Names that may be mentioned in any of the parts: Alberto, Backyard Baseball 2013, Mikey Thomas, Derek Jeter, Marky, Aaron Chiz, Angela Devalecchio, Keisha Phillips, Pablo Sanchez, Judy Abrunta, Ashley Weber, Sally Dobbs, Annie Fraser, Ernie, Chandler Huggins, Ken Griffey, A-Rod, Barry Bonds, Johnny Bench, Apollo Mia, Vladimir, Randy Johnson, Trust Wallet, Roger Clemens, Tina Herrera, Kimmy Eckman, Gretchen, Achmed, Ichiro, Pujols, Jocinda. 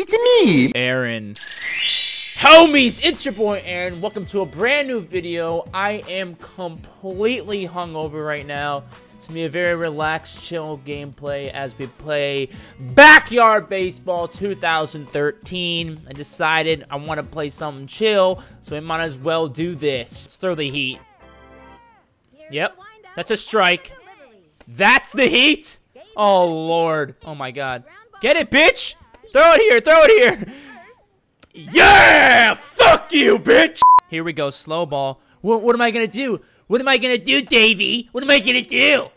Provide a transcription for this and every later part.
It's me, Aaron. Homies, it's your boy Aaron. Welcome to a brand new video. I am completely hungover right now. It's gonna be a very relaxed, chill gameplay as we play Backyard Baseball 2013. I decided I want to play something chill, so we might as well do this. Let's throw the heat. Yep, that's a strike. That's the heat? Oh, Lord. Oh, my God. Get it, bitch! Throw it here, throw it here! Yeah! Fuck you, bitch! Here we go, slow ball. What am I gonna do? What am I gonna do, Davey? What am I gonna do?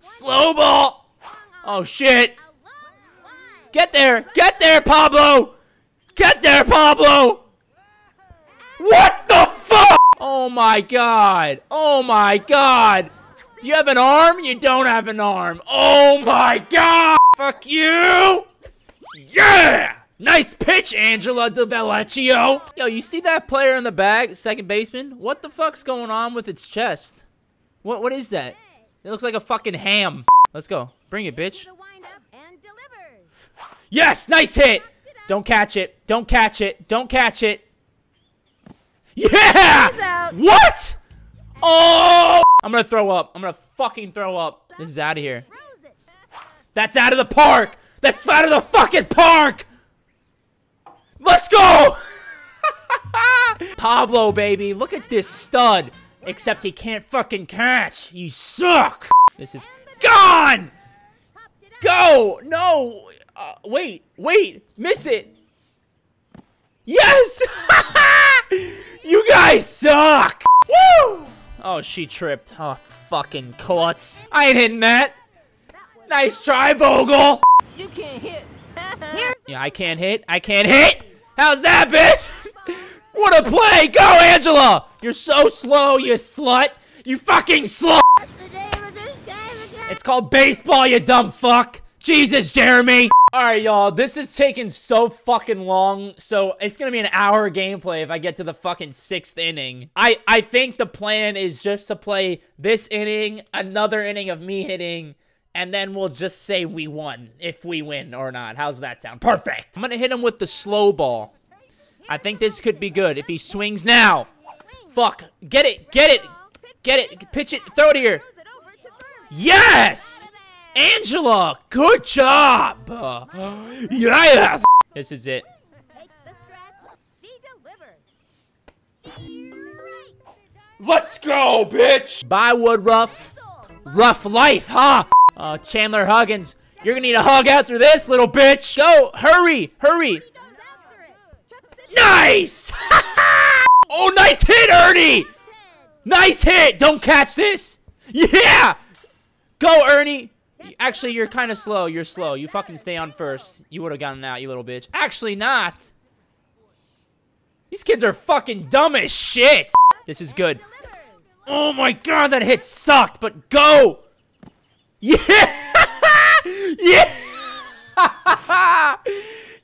Slow ball! Oh, shit! Get there, Pablo! Get there, Pablo! What the fuck?! Oh, my God! Oh, my God! Do you have an arm? You don't have an arm. Oh, my God! Fuck you! Yeah! Nice pitch, Angela Devalecchio! Yo, you see that player in the bag, second baseman? What the fuck's going on with its chest? What is that? It looks like a fucking ham. Let's go. Bring it, bitch. Yes! Nice hit! Don't catch it. Don't catch it. Don't catch it. Yeah! What?! Oh! I'm gonna throw up. I'm gonna fucking throw up. This is out of here. That's out of the park! That's out of the fucking park! Let's go! Pablo, baby, look at this stud. Except he can't fucking catch. You suck. This is gone! Go! No! Wait, wait. Miss it. Yes! You guys suck! Woo! Oh, she tripped. Oh, fucking klutz. I ain't hitting that. Nice try, Vogel. You can't hit. Yeah, I can't hit. I can't hit. How's that, bitch? What a play! Go, Angela! You're so slow, you slut! You fucking slut! It's called baseball, you dumb fuck! Jesus, Jeremy! Alright, y'all, this is taking so fucking long, so it's gonna be an hour gameplay if I get to the fucking 6th inning. I think the plan is just to play this inning, another inning of me hitting, and then we'll just say we won, if we win or not. How's that sound? Perfect! I'm gonna hit him with the slow ball. I think this could be good if he swings now. Fuck. Get it, get it, get it, pitch it, throw it here. Yes! Angela, good job! Yes! This is it. Let's go, bitch! Bye, Woodruff. Rough life, huh? Chandler Huggins, you're gonna need a hug after this, little bitch. Go, hurry, hurry. Nice! Oh, nice hit, Ernie! Nice hit! Don't catch this! Yeah! Go, Ernie! Actually, you're kind of slow. You're slow. You fucking stay on first. You would have gotten out, you little bitch. Actually, not. These kids are fucking dumb as shit. This is good. Oh my God, that hit sucked, but go! Yeah! Yeah!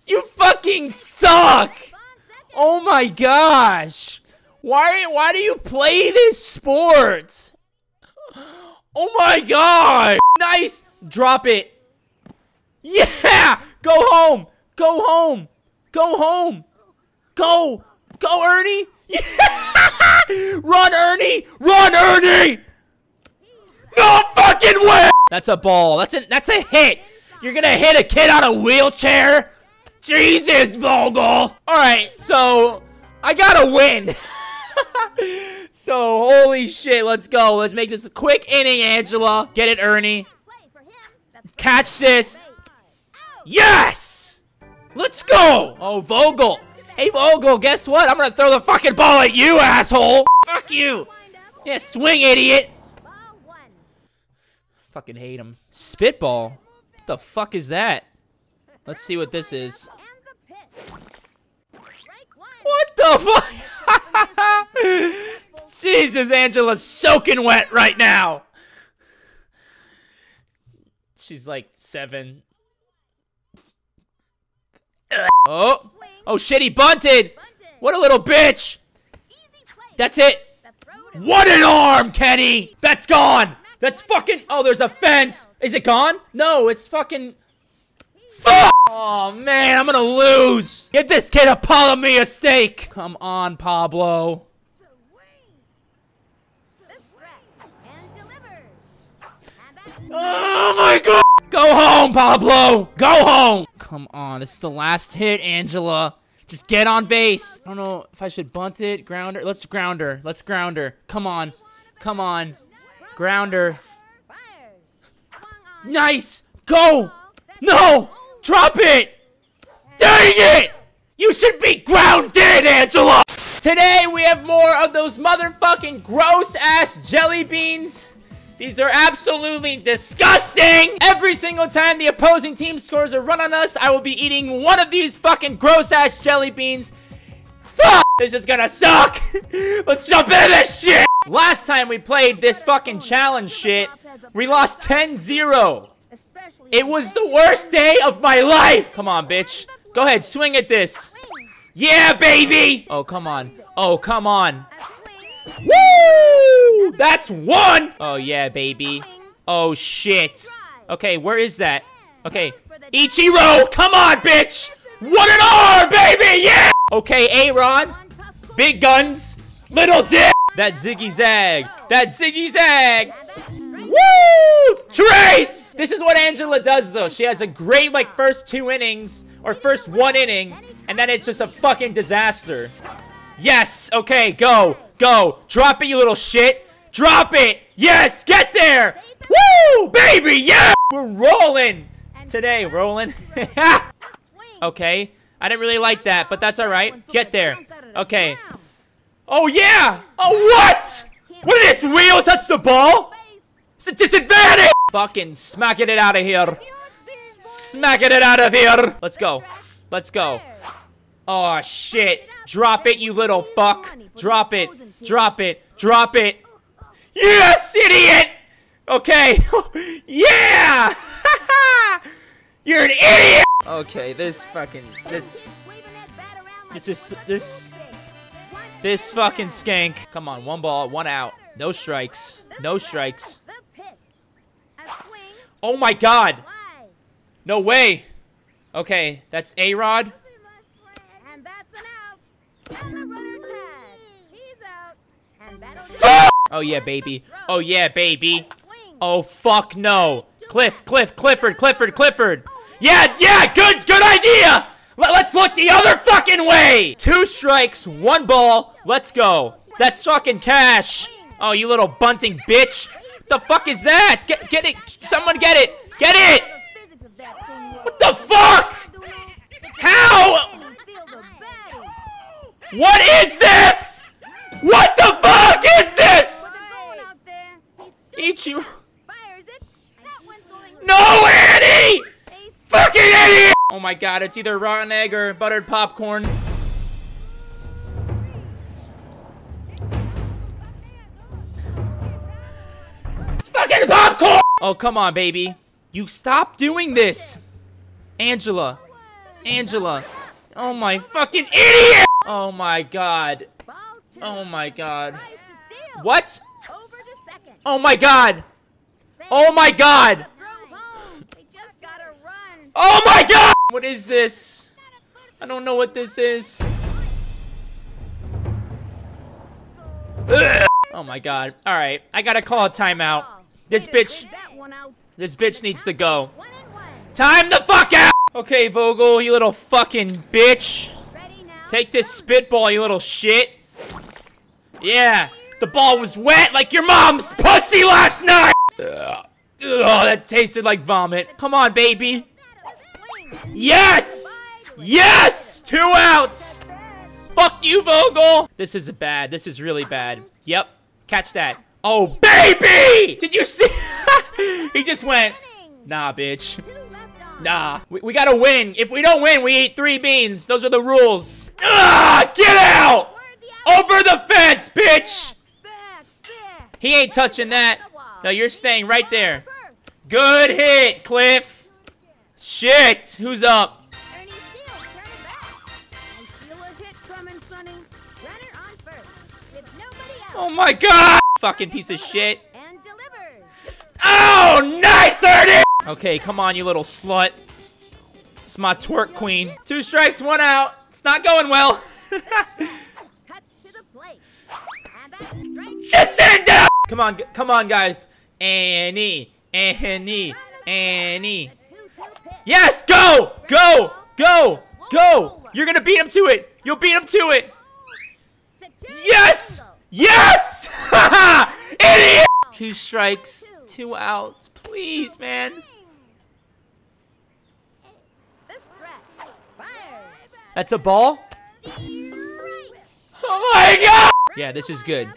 You fucking suck! Oh my gosh! Why do you play this sport? Oh my God! Nice! Drop it! Yeah! Go home! Go home! Go home! Go! Go, Ernie! Yeah! Run, Ernie! Run, Ernie! No fucking way! That's a ball. That's a hit. You're gonna hit a kid on a wheelchair? Jesus, Vogel! Alright, so I gotta win. So, holy shit, let's go. Let's make this a quick inning, Angela. Get it, Ernie. Catch this. Yes! Let's go! Oh, Vogel. Hey, Vogel, guess what? I'm gonna throw the fucking ball at you, asshole! Fuck you! Yeah, swing, idiot! Fucking hate him. Spitball? What the fuck is that? Let's see what this is. What the fuck? Jesus, Angela's soaking wet right now. She's like 7. Oh. Oh shit, he bunted. What a little bitch. That's it. What an arm, Kenny. That's gone. That's fucking... Oh, there's a fence. Is it gone? No, it's fucking... Fuck! Oh, man. I'm gonna lose. Get this kid Apollo Mia steak. Come on, Pablo. Oh my god! Go home, Pablo! Go home! Come on, this is the last hit, Angela. Just get on base. I don't know if I should bunt it, grounder. Let's grounder. Let's grounder. Come on. Come on. Grounder. Nice! Go! No! Drop it! Dang it! You should be grounded, Angela! Today, we have more of those motherfucking gross-ass jelly beans. These are absolutely disgusting! Every single time the opposing team scores a run on us, I will be eating one of these fucking gross-ass jelly beans. Fuck! This is gonna suck! Let's jump into this shit! Last time we played this fucking challenge shit, we lost 10-0. It was the worst day of my life! Come on, bitch. Go ahead, swing at this. Yeah, baby! Oh, come on. Oh, come on. Woo! That's one! Oh, yeah, baby. Oh, shit. Okay, where is that? Okay. Ichiro! Come on, bitch! What an R, baby! Yeah! Okay, A-Rod. Big guns. Little dick! That ziggy-zag. That ziggy-zag! Woo! Trace! This is what Angela does, though. She has a great, like, first two innings, or first one inning, and then it's just a fucking disaster. Yes! Okay, go! Go! Drop it, you little shit! Drop it! Yes! Get there! Woo! Baby! Yeah! We're rolling! Today, rolling. Okay. I didn't really like that, but that's alright. Get there. Okay. Oh, yeah! Oh, what?! What did this wheel touch the ball?! It's a disadvantage! Fucking smacking it out of here. Smacking it out of here! Let's go. Let's go. Oh, shit. Drop it, you little fuck. Drop it. Drop it. Drop it. Yes, idiot! Okay. Yeah! You're an idiot! Okay, this fucking... This fucking skank. Come on, one ball, one out. No strikes. No strikes. Oh my god! No way! Okay, that's A-Rod. Oh yeah, baby. Oh yeah, baby. Oh fuck no. Clifford. Yeah, good idea! Let's look the other fucking way! Two strikes, one ball, let's go. That's fucking cash. Oh, you little bunting bitch. What the fuck is that? Get it. Someone get it. Get it! What the fuck? How? What is this? What the fuck is this? Ichiro. No, Ernie! Fucking idiot! Oh my god, it's either rotten egg or buttered popcorn. It's fucking popcorn! Oh, come on, baby. You stop doing this. Angela. Angela. Oh my fucking idiot! Oh my god. Oh my god. What? Oh my god. Oh my god. Oh my god! What is this? I don't know what this is. Oh my god. Alright, I gotta call a timeout. This bitch needs to go. Time the fuck out! Okay, Vogel, you little fucking bitch. Take this spitball, you little shit. Yeah, the ball was wet like your mom's pussy last night! Ugh, that tasted like vomit. Come on, baby. Yes! Yes! Two outs! Fuck you, Vogel! This is bad. This is really bad. Yep. Catch that. Oh, baby! Did you see? He just went, nah, bitch. Nah. We gotta win. If we don't win, we eat 3 beans. Those are the rules. Ah! Get out! Over the fence, bitch! He ain't touching that. No, you're staying right there. Good hit, Cliff. Shit! Who's up? Ernie Steele, turn it back. I feel a hit coming, Sonny. Runner on first. With nobody out. Oh my god! Fucking piece of shit. And delivers. Oh, nice, Ernie! Okay, come on, you little slut. It's my twerk queen. 2 strikes, 1 out. It's not going well. Jocinda! Come on, guys. Annie. Yes, go. You're going to beat him to it. You'll beat him to it. Yes! Yes! Haha! Idiot! 2 strikes, 2 outs. Please, man. That's a ball? Oh my god! Yeah, this is good.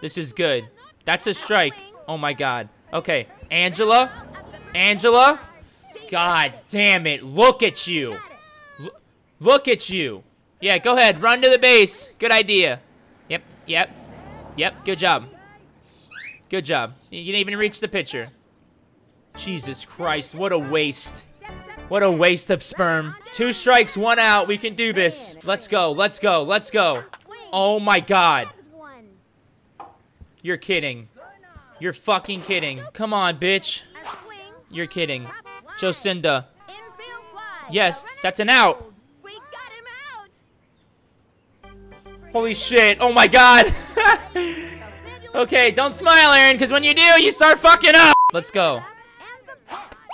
This is good. That's a strike. Oh my god. Okay, Angela. Angela. God damn it. Look at you. Look at you. Yeah, go ahead. Run to the base. Good idea. Yep. Good job. Good job. You didn't even reach the pitcher. Jesus Christ. What a waste. What a waste of sperm. 2 strikes, 1 out. We can do this. Let's go. Oh my god. You're kidding. You're fucking kidding. Come on, bitch. You're kidding. Jocinda. Yes, that's an out. Holy shit. Oh my god. Okay, don't smile, Aaron, because when you do, you start fucking up. Let's go.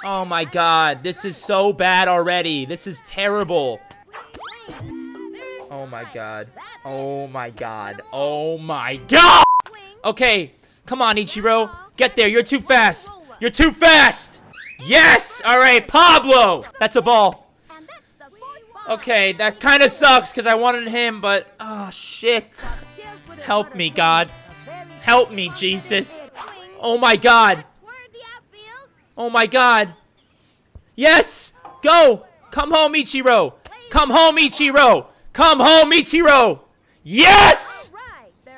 Oh my god, this is so bad already. This is terrible. Oh my god. Okay, come on, Ichiro. Get there. You're too fast. Yes. All right, Pablo. That's a ball. Okay, that kind of sucks because I wanted him, but oh shit. Help me, God. Help me, Jesus. Oh my god. Oh my god. Yes! Go! Come home, Ichiro! Come home, Ichiro! Yes!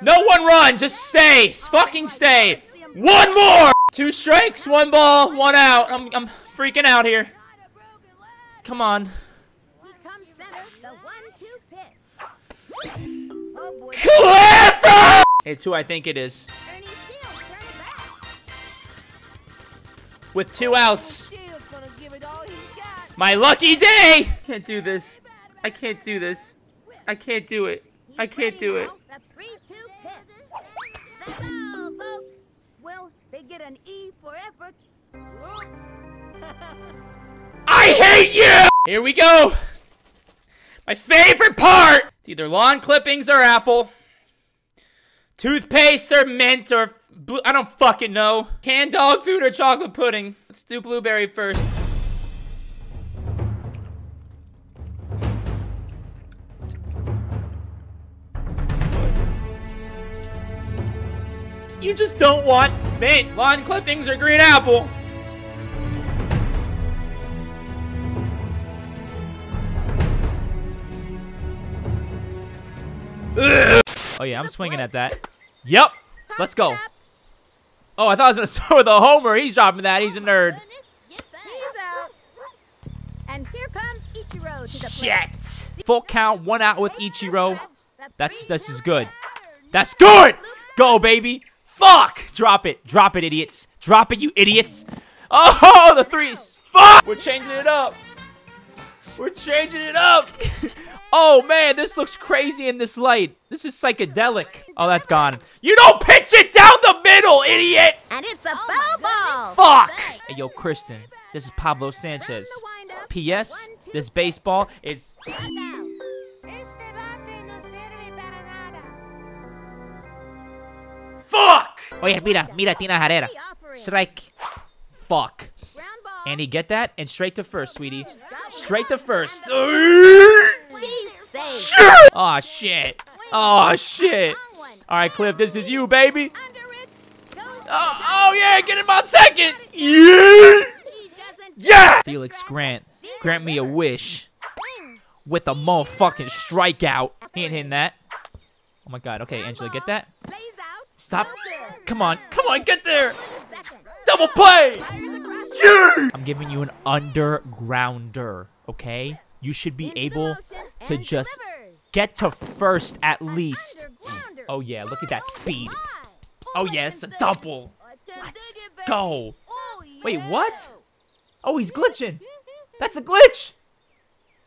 No one run! Just stay! Fucking stay! 1 more! 2 strikes, 1 ball, 1 out. I'm freaking out here. Come on. Cliff! It's who I think it is. With 2 outs. My lucky day! I can't do it. I hate you! Here we go! My favorite part! It's either lawn clippings or apple. Toothpaste or mint or blue, I don't fucking know. Canned dog food or chocolate pudding. Let's do blueberry first. You just don't want mint, lawn clippings, or green apple. Ugh. Oh yeah, I'm swinging at that. Yep. Let's go. Oh, I thought I was going to start with a homer. He's dropping that. He's a nerd. Shit. Full count, 1 out with Ichiro. This is good. That's good. Go, baby. Fuck. Drop it, idiots. Drop it, you idiots. Oh, the threes. Fuck. We're changing it up. Oh, man, this looks crazy in this light. This is psychedelic. Oh, that's gone. You don't pitch it down the middle, idiot! And it's a foul ball. Fuck! Hey, yo, Kristen, this is Pablo Sanchez. P.S. This baseball is... Fuck! Oye, mira, Tina Herrera. Strike. Fuck. Andy, get that and straight to first, sweetie. Straight to first. Shit. Oh shit. All right, Cliff, this is you, baby. Oh yeah, get him on second. Yeah. Felix grant me a wish with a motherfucking strikeout. He ain't hitting that. Oh my god. Okay, Angela, get that. Stop. Come on, get there. Double play. Yeah. I'm giving you an undergrounder, okay? You should be able to just get to first at least. Oh, yeah, look at that speed. Oh, yeah, it's a double. Let's go. Wait, what? Oh, he's glitching. That's a glitch!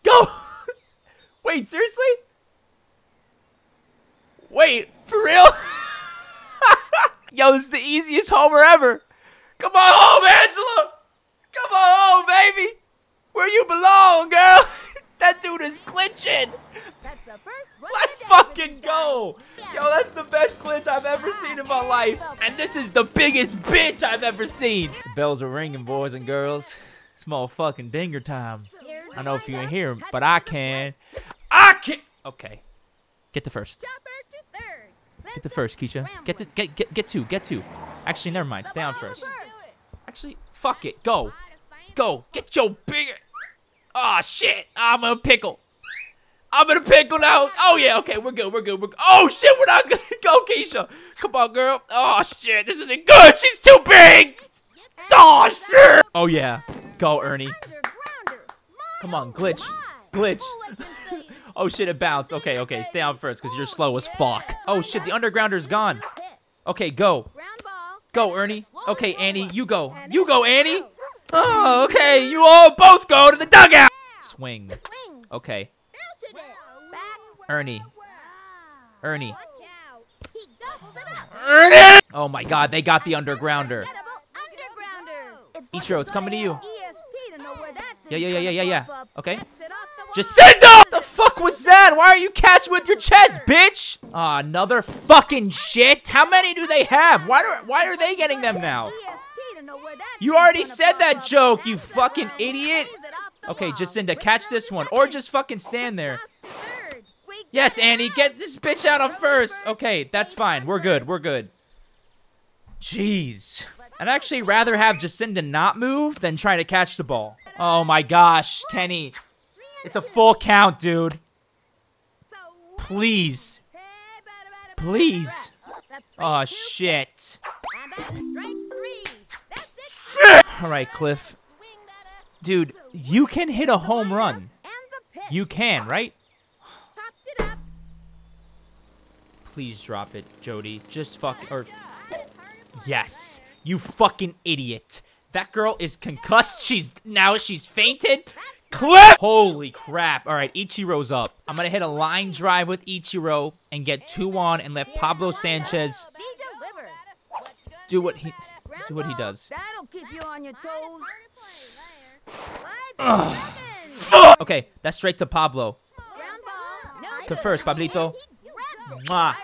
Go! Wait, seriously? Wait, for real? Yo, this is the easiest homer ever. Come on home, Angela! Come on home, baby! Where you belong, girl! That dude is glitching! That's the first one. Let's fucking go! Yo, that's the best glitch I've ever seen in my life. And this is the biggest bitch I've ever seen. The bells are ringing, boys and girls. It's motherfucking dinger time. I know if you ain't hear him, but I can. I can. Okay. Get the first. Get the first, Keisha. Get two. Actually, never mind. Stay on first. Actually, fuck it. Go. Go. Get your bigger. Oh, shit. I'm in a pickle. I'm in a pickle now. Oh, yeah. Okay, we're good. We're good. We're good. Oh, shit. We're not good. Go, Keisha. Come on, girl. Oh, shit. This isn't good. She's too big. Oh, shit. Oh, yeah. Go, Ernie. Come on. Glitch. Glitch. Oh, shit. It bounced. Okay, okay. Stay on first because you're slow as fuck. Oh, shit. The undergrounder's gone. Okay, go. Go, Ernie. Okay, Annie. You go. You go, Annie. Oh, okay. You all both go to the dugout. Swing. Okay. Ernie. Ernie. Ernie! Oh, my God. They got the undergrounder. Ichiro, it's coming to you. Yeah. Okay. Jacinda! What the fuck was that? Why are you catching with your chest, bitch? Ah, another fucking shit. How many do they have? Why are they getting them now? You already said that joke, you fucking idiot. Okay, Jacinda, catch this one. Or just fucking stand there. Yes, Annie, get this bitch out of first. Okay, that's fine. We're good. We're good. Jeez. I'd actually rather have Jacinda not move than try to catch the ball. Oh my gosh, Kenny. It's a full count, dude. Please. Please. Oh, shit. All right, Cliff. Dude, you can hit a home run. You can, right? Please drop it, Jody. Just fuck... Or... Yes. You fucking idiot. That girl is concussed. She's fainted. Cliff! Holy crap. All right, Ichiro's up. I'm going to hit a line drive with Ichiro and get two on and let Pablo Sanchez do what he does. That'll keep you on your toes. Okay, that's straight to Pablo. To first, Pablito. Mwah.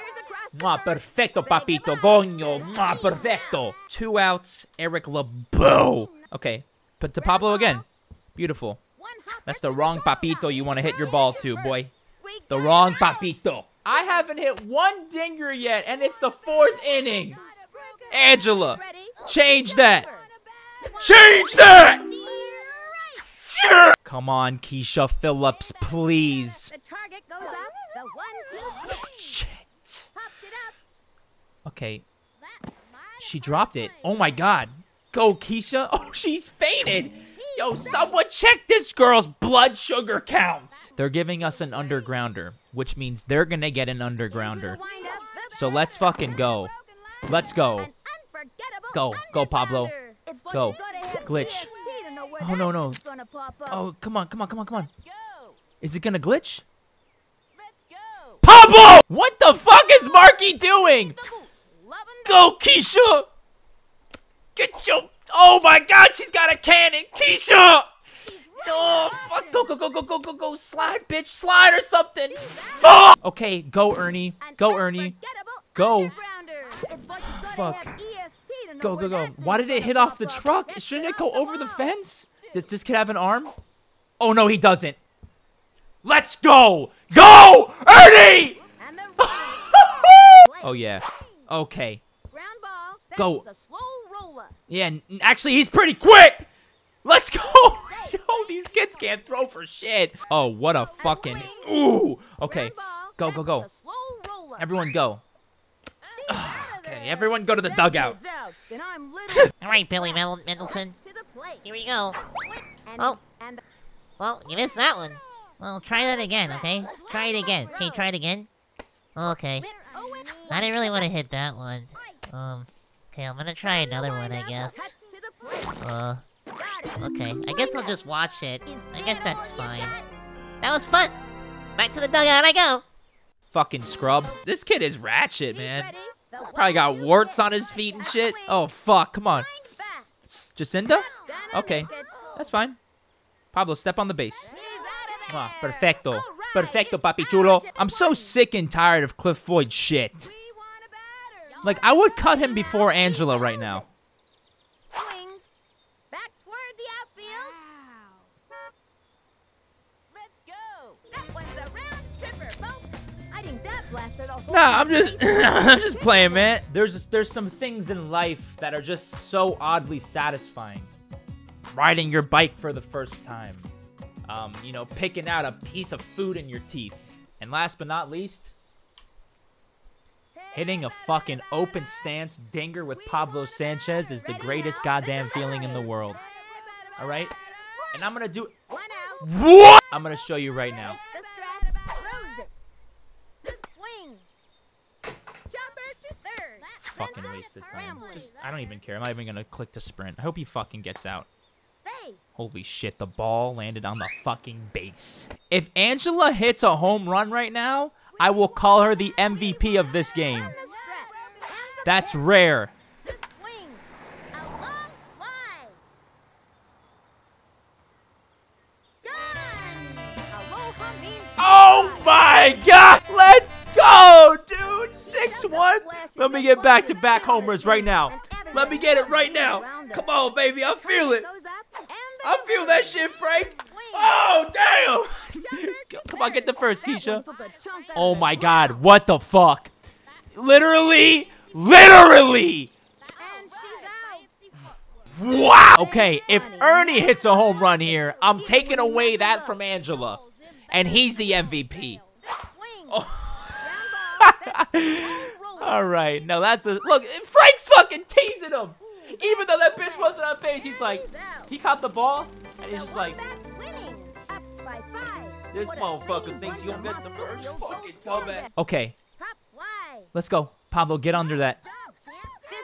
Mwah, perfecto, papito. Goño. Mwah, perfecto. 2 outs. Eric LeBeau. Okay, but to Pablo again. Beautiful. That's the wrong papito you want to hit your ball to, boy. The wrong papito. I haven't hit one dinger yet, and it's the 4th inning. Angela, change that. Change that! Shit! Come on, Keisha Phillips, please. Shit. Okay. She dropped it. Oh, my God. Go, Keisha. Oh, she's fainted. Yo, someone check this girl's blood sugar count. They're giving us an undergrounder, which means they're going to get an undergrounder. So let's fucking go. Let's go. Go. Go, Pablo. Go. Glitch. Oh, no, no. Oh, come on, come on, come on, come on. Is it gonna glitch? Pablo! What the fuck is Marky doing? Go, Keisha! Get your... Oh, my God, she's got a cannon! Keisha! Oh, fuck. Go, go, go, go, go, go, go. Slide, bitch. Slide or something. Fuck! Okay, go, Ernie. Go, Ernie. Go. Fuck. Go, go, go. Why did it hit off the truck? Shouldn't it go over the fence? Does this kid have an arm? Oh, no, he doesn't. Let's go. Go, Ernie! Oh, yeah. Okay. Go. Yeah, actually, he's pretty quick. Let's go. Yo, these kids can't throw for shit. Oh, what a fucking... Ooh. Okay. Go, go, go. Everyone go. Okay, everyone go to the dugout. All right, Billy Mendelsohn. Here we go. Oh. Well, you missed that one. Well, try that again, okay? Try it again. Okay, try it again. Okay. I didn't really want to hit that one. Okay, I'm gonna try another one, I guess. Okay, I guess I'll just watch it. I guess that's fine. That was fun! Back to the dugout I go! Fucking scrub. This kid is ratchet, man. Probably got warts on his feet and shit. Oh, fuck, come on. Jocinda? Okay, that's fine. Pablo, step on the base. Ah, perfecto. Perfecto, papi chulo. I'm so sick and tired of Cliff Floyd shit. Like, I would cut him before Angela right now. Nah, I'm just playing, man. There's some things in life that are just so oddly satisfying. Riding your bike for the first time. You know, picking out a piece of food in your teeth. And last but not least, hitting a fucking open stance dinger with Pablo Sanchez is the greatest goddamn feeling in the world. Alright? And I'm gonna do... What? I'm gonna show you right now. Fucking wasted time. Just, I don't even care. I'm not even gonna click to sprint. I hope he fucking gets out. Holy shit, the ball landed on the fucking base. If Angela hits a home run right now, I will call her the MVP of this game. That's rare. Oh my god! Let's go, dude! 6-1! Let me get back-to-back homers right now. Let me get it right now. Come on, baby. I feel it. I feel that shit, Frank. Oh, damn! Come on, get the first, Keisha. Oh my god, what the fuck? Literally! Wow! Okay, if Ernie hits a home run here, I'm taking away that from Angela. And he's the MVP. Oh. Alright, now that's the... Look, Frank's fucking teasing him! Even though that bitch wasn't on base, he's like... He caught the ball, and he's just like... This motherfucker thinks you'll get the first fucking dumbass. Okay. Let's go. Pablo, get under that.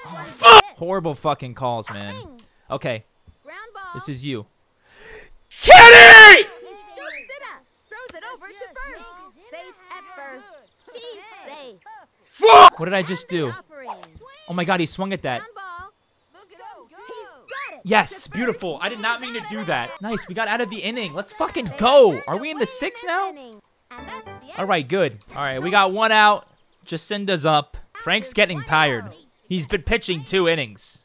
Oh, fuck! Horrible fucking calls, man. Okay. This is you. Kenny! Fuck! What did I just do? Oh my god, he swung at that. Yes, beautiful. I did not mean to do that. Nice, we got out of the inning. Let's fucking go. Are we in the 6th now? Alright, good. Alright, we got one out. Jacinda's up. Frank's getting tired. He's been pitching 2 innings.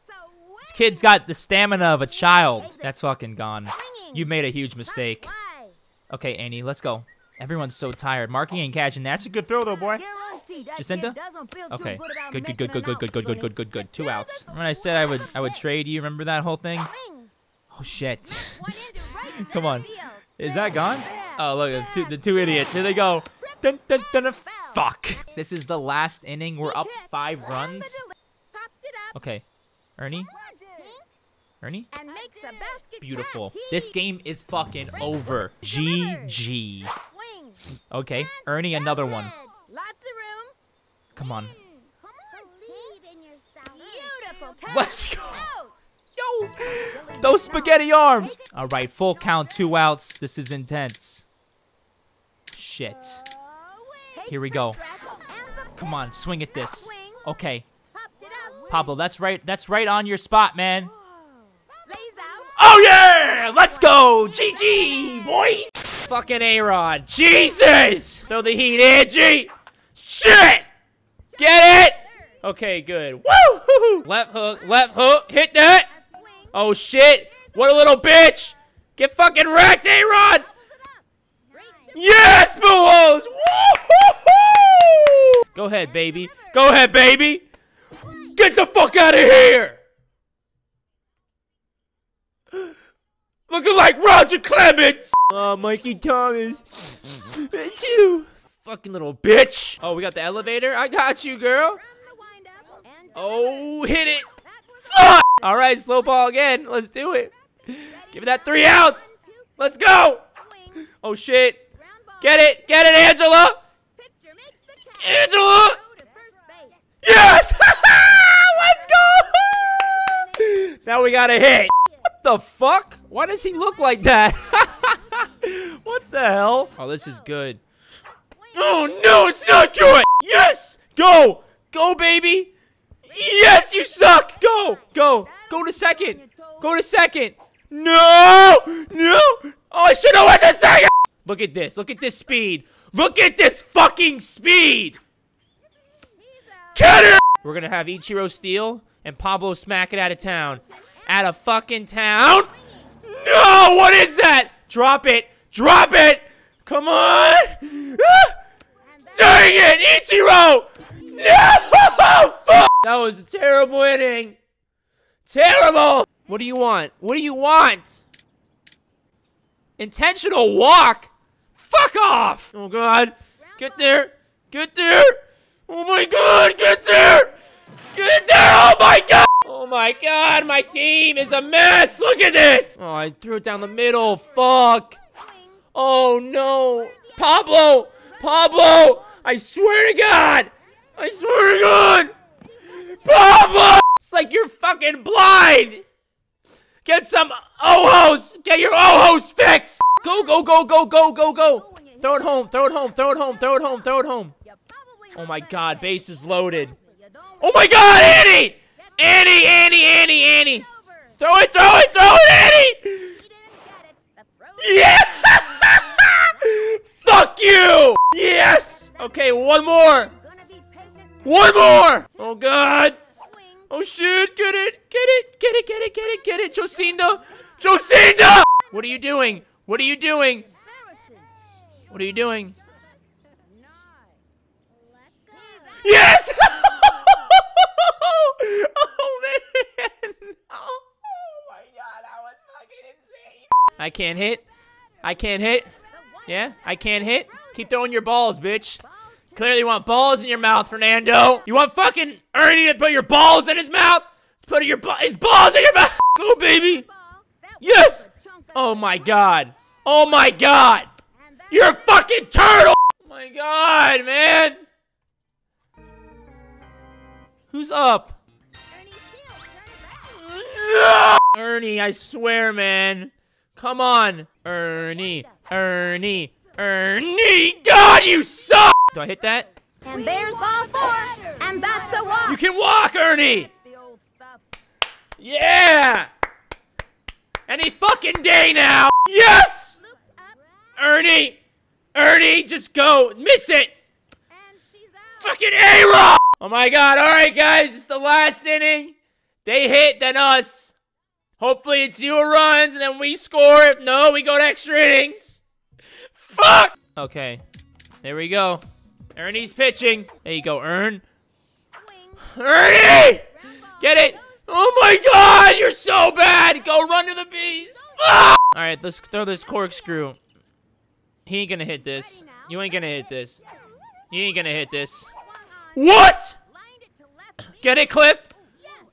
This kid's got the stamina of a child. That's fucking gone. You've made a huge mistake. Okay, Annie, let's go. Everyone's so tired. Marky ain't catching. That's a good throw, though, boy. Jocinda? Okay. Good. 2 outs. When I said I would trade you, remember that whole thing? Oh, shit. Come on. Is that gone? Oh, look. The two idiots. Here they go. Dun, dun, dun, dun, fuck. This is the last inning. We're up 5 runs. Okay. Ernie? Ernie? Beautiful. This game is fucking over. GG. Okay. Ernie, another one. Come on. Let's go. Yo. Those spaghetti arms. All right. Full count. 2 outs. This is intense. Shit. Here we go. Come on. Swing at this. Okay. Pablo, that's right on your spot, man. Oh, yeah! Let's go! GG, boys! Fucking A-Rod. Jesus! Throw the heat, Angie! Shit! Get it? Okay, good. Woo! Left hook, hit that! Oh, shit! What a little bitch! Get fucking wrecked, A-Rod! Yes, boo-hoes! Woo-hoo-hoo! Go ahead, baby. Go ahead, baby! Get the fuck out of here! Looking like Roger Clemens! Mikey Thomas. It's you. Fucking little bitch. Oh, we got the elevator. I got you, girl. Oh, hit it. Fuck. All right, slow ball again. Let's do it. Give it that 3 outs. Let's go. Oh, shit. Get it, Angela. Angela. Yes. Let's go. Now we got a hit. the fuck? Why does he look like that? What the hell? Oh, this is good. Oh, no, it's not good. Yes. Go. Go, baby. Yes, you suck. Go. Go. Go to second. Go to second. No. No. Oh, I should have went to second. Look at this. Look at this speed. Look at this fucking speed. Get it. We're going to have Ichiro steal and Pablo smack it out of town. Out of fucking town. No. What is that? Drop it. Drop it. Come on. Ah. Dang it, Ichiro! No! Fuck! That was a terrible inning. Terrible! What do you want? What do you want? Intentional walk? Fuck off! Oh, God. Get there. Get there. Oh, my God. Get there. Get there. Oh, my God. Oh, my God. My team is a mess. Look at this. Oh, I threw it down the middle. Fuck. Oh, no. Pablo. Pablo! I swear to God! I swear to God! Pablo! It's like you're fucking blind! Get some ohos! Get your ohos fixed! Go, go, go, go, go, go, go! Throw it home, throw it home, throw it home, throw it home, throw it home! Oh my God, base is loaded. Oh my God, Annie! Annie, Annie, Annie, Annie! Throw it, throw it, throw it, Annie! Yeah! Fuck you! Yes! Okay, one more! One more! Oh, God! Oh, shit! Get it! Get it! Get it! Get it! Get it! Get it! Jocinda! Jocinda! What are you doing? What are you doing? What are you doing? Yes! Oh, man! Oh, my God. That was fucking insane. I can't hit. I can't hit. Yeah, I can't hit. Keep throwing your balls, bitch. Clearly you want balls in your mouth, Fernando. You want fucking Ernie to put your balls in his mouth? Put your his balls in your mouth. Go, baby. Yes. Oh, my God. Oh, my God. You're a fucking turtle. Oh, my God, man. Who's up? No! Ernie, I swear, man. Come on. Ernie. Ernie, Ernie, God, you suck! Do I hit that? And there's ball four, and that's a walk. You can walk, Ernie! Yeah! Any fucking day now! Yes! Ernie! Ernie, just go! Miss it! Fucking A-Rod! Oh my God, alright guys, it's the last inning. They hit, then us. Hopefully it's 2 runs, and then we score. If no, we go to extra innings. Fuck! Okay. There we go. Ernie's pitching. There you go, Ern. Ernie! Get it! Oh my God! You're so bad! Go run to the bees! Fuck! Alright, let's throw this corkscrew. He ain't gonna hit this. You ain't gonna hit this. You ain't gonna hit this. What?! Get it, Cliff!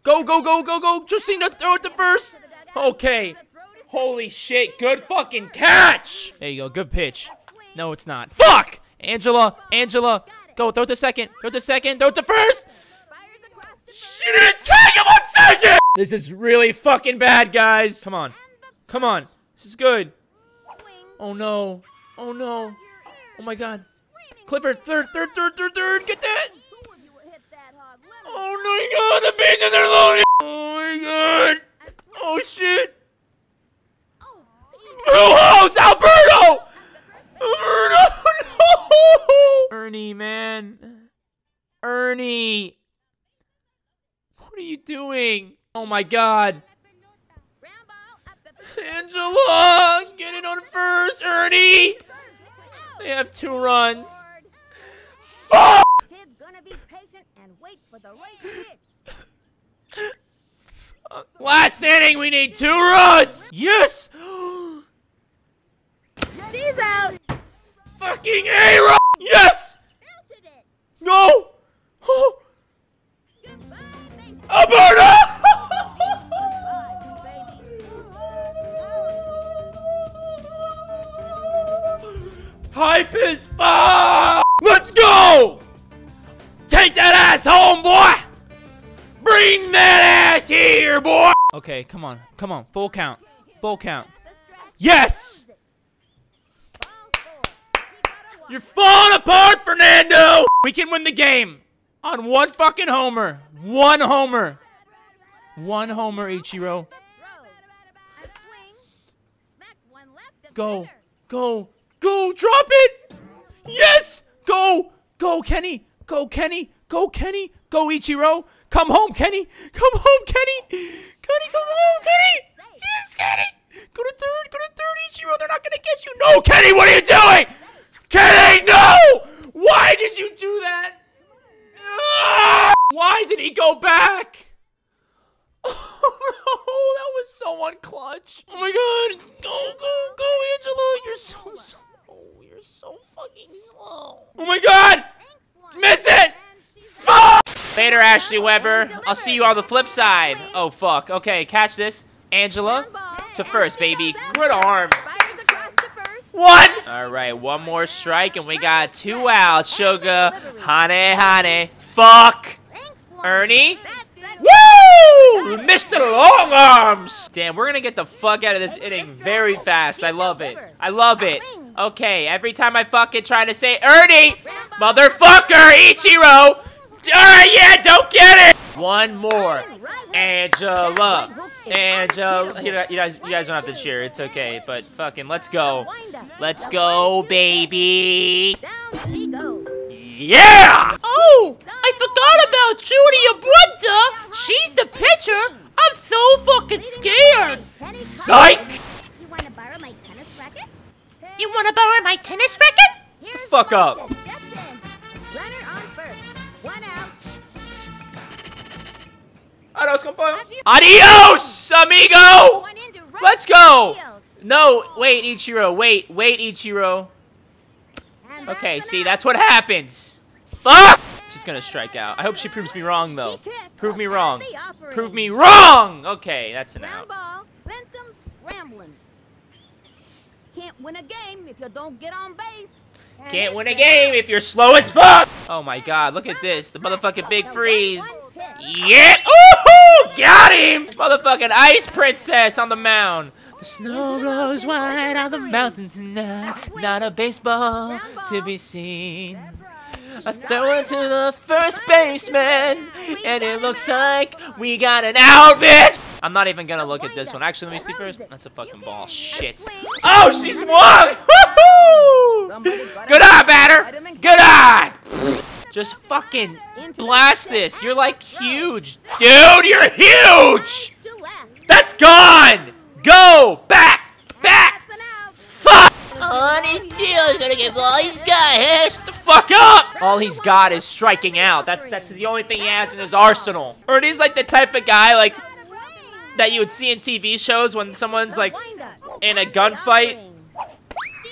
Go, go, go, go, go! Jocinda, throw it to first! Okay. Holy shit, good fucking catch! There you go, good pitch. No, it's not. Fuck! Angela, Angela, go, throw it to second, throw it to second, throw it to first! She didn't tag him on second! This is really fucking bad, guys. Come on. Come on. This is good. Oh, no. Oh, no. Oh, my God. Clifford, third, third, third, third, third, get that! Oh, my God, the bases are loaded! Oh, my God. Oh, shit. House, Alberto! Alberto, no! Ernie, man. Ernie. What are you doing? Oh, my God. Angela, get it on first, Ernie. They have 2 runs. Fuck! Kids gonna be patient and wait for the right pitch. Last inning, we need 2 runs. Yes! She's out! Fucking A-Rod! Yes! No! Oh. Goodbye, Alberto! Hype is fire! Let's go! Take that ass home, boy! Bring that ass here, boy! Okay, come on. Come on. Full count. Full count. Yes! You're falling apart, Fernando! We can win the game on one fucking homer. One homer. One homer, Ichiro. Go. Go. Go. Drop it. Yes. Go. Go, Kenny. Go, Kenny. Go, Kenny. Go, Ichiro. Come home, Kenny. Come home, Kenny. Kenny, come home, Kenny. Yes, Kenny. Go to third. Go to third, Ichiro. They're not going to get you. No, Kenny. What are you doing? Kenny, no! Why did you do that? Why did he go back? Oh, that was so unclutch. Oh my god. Go, go, go, Angela. You're so slow. You're so fucking slow. Oh my god. Miss it. Fuck. Later, Ashley Weber. I'll see you on the flip side. Oh, fuck. Okay, catch this. Angela to first, baby. Good arm. What? All right, one more strike, and we got two outs. Shoga, Hane, Hane. Fuck. Ernie. Woo! Missed the long arms. Damn, we're going to get the fuck out of this inning very fast. I love it. I love it. Okay, every time I fucking try to say, Ernie, motherfucker, Ichiro. Yeah, don't get it. One more. Angela. Angela. You guys don't have to cheer. It's okay, but fucking let's go. Let's go, baby. Yeah! Oh, I forgot about Judy Abrunta. She's the pitcher. I'm so fucking scared. Psych! You want to borrow my tennis racket? You want to borrow my tennis racket? Get the fuck up. Adios, amigo! Let's go! No, wait, Ichiro. Wait, wait, Ichiro. Okay, see, that's what happens. Fuck! She's gonna strike out. I hope she proves me wrong, though. Prove me wrong. Prove me wrong! Okay, that's an out. Can't win a game if you don't get on base. Can't win a game if you're slow as fuck! Oh my god, look at this. The motherfucking big freeze. Yeah! Ooh! Got him! Motherfucking ice princess on the mound. The snow rolls wide on the mountain tonight. Not a baseball to be seen. I throw it to the first baseman. And it looks like we got an out, bitch! I'm not even gonna look at this one. Actually, let me see first. That's a fucking ball. Shit. Oh, she swung! Good eye, batter! Good eye! Just fucking blast this. You're like huge. Dude, you're huge! That's gone! Go! Back! Back! Fuck! Oh, he's still gonna get ball. He's got hash the fuck up! All he's got is striking out. That's the only thing he has in his arsenal. Or he's like the type of guy, like, that you would see in TV shows when someone's, like, in a gunfight.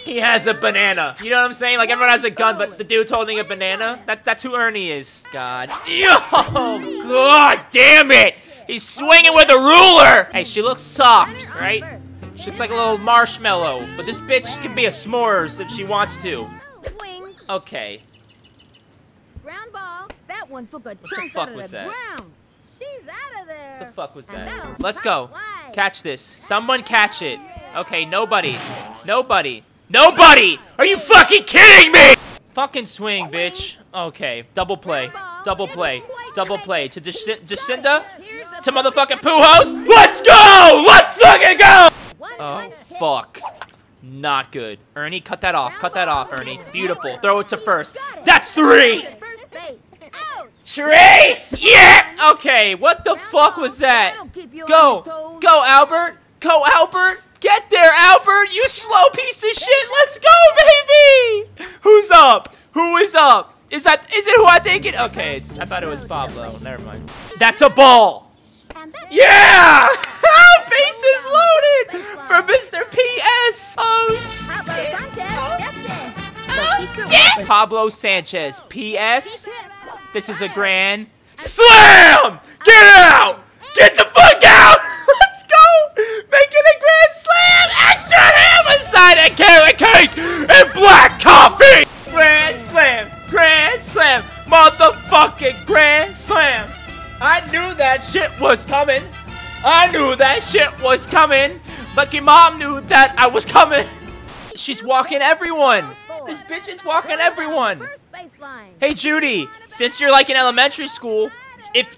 He has a banana. You know what I'm saying? Like, everyone has a gun, but the dude's holding a banana. That's who Ernie is. God. Yo! God damn it! He's swinging with a ruler! Hey, she looks soft, right? She looks like a little marshmallow. But this bitch can be a s'mores if she wants to. Okay. What the fuck was that? What the fuck was that? Let's go. Catch this. Someone catch it. Okay, nobody. Nobody. Nobody! Are you fucking kidding me?! Fucking swing, bitch. Okay, double play. Double play. Double play. To Jocinda? To motherfucking Pujols? Let's go! Let's fucking go! Oh, fuck. Not good. Ernie, cut that off. Cut that off, Ernie. Beautiful. Throw it to first. That's three! Trace! Yeah! Okay, what the fuck was that? Go! Go, Albert! Go, Albert! Get there, Albert! You slow piece of shit! Let's go, baby! Who's up? Who is up? Is it who I think it? Okay, I thought it was Pablo. Never mind. That's a ball! Yeah! Bases loaded! For Mr. P.S. Oh, shit! Pablo Sanchez, P.S. This is a grand slam! Get out! Get the fuck out! Let's go! Making a grand slam! Extra ham aside and carrot cake and black coffee! Grand slam! Grand slam! Motherfucking grand slam! I knew that shit was coming! I knew that shit was coming. Lucky mom knew that I was coming. She's walking everyone. This bitch is walking everyone. Hey, Judy, since you're like in elementary school,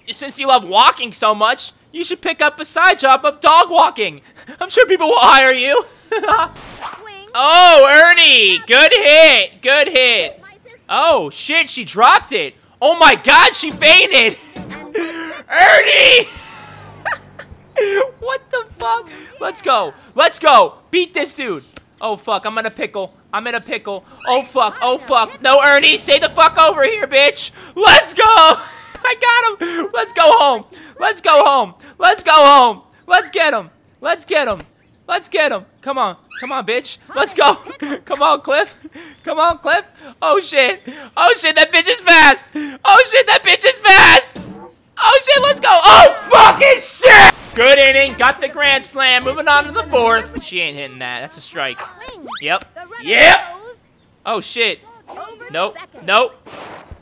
since you love walking so much, you should pick up a side job of dog walking. I'm sure people will hire you. Oh, Ernie, good hit, good hit. Oh, shit, she dropped it. Oh, my God, she fainted. Ernie! What the fuck? Let's go. Let's go. Beat this dude. Oh, fuck. I'm in a pickle. I'm in a pickle. Oh, fuck. Oh, fuck. No, Ernie. Stay the fuck over here, bitch. Let's go. I got him. Let's go home. Let's go home. Let's go home. Let's get him. Let's get him. Let's get him. Come on. Come on, bitch. Let's go. Come on, Cliff. Come on, Cliff. Oh, shit. Oh, shit. That bitch is fast. Oh, shit. That bitch is fast. Oh, shit. Let's go. Oh, fucking shit. Good inning, got the grand slam, moving on to the fourth. She ain't hitting that, that's a strike. Yep, yep. Oh shit. Nope, nope.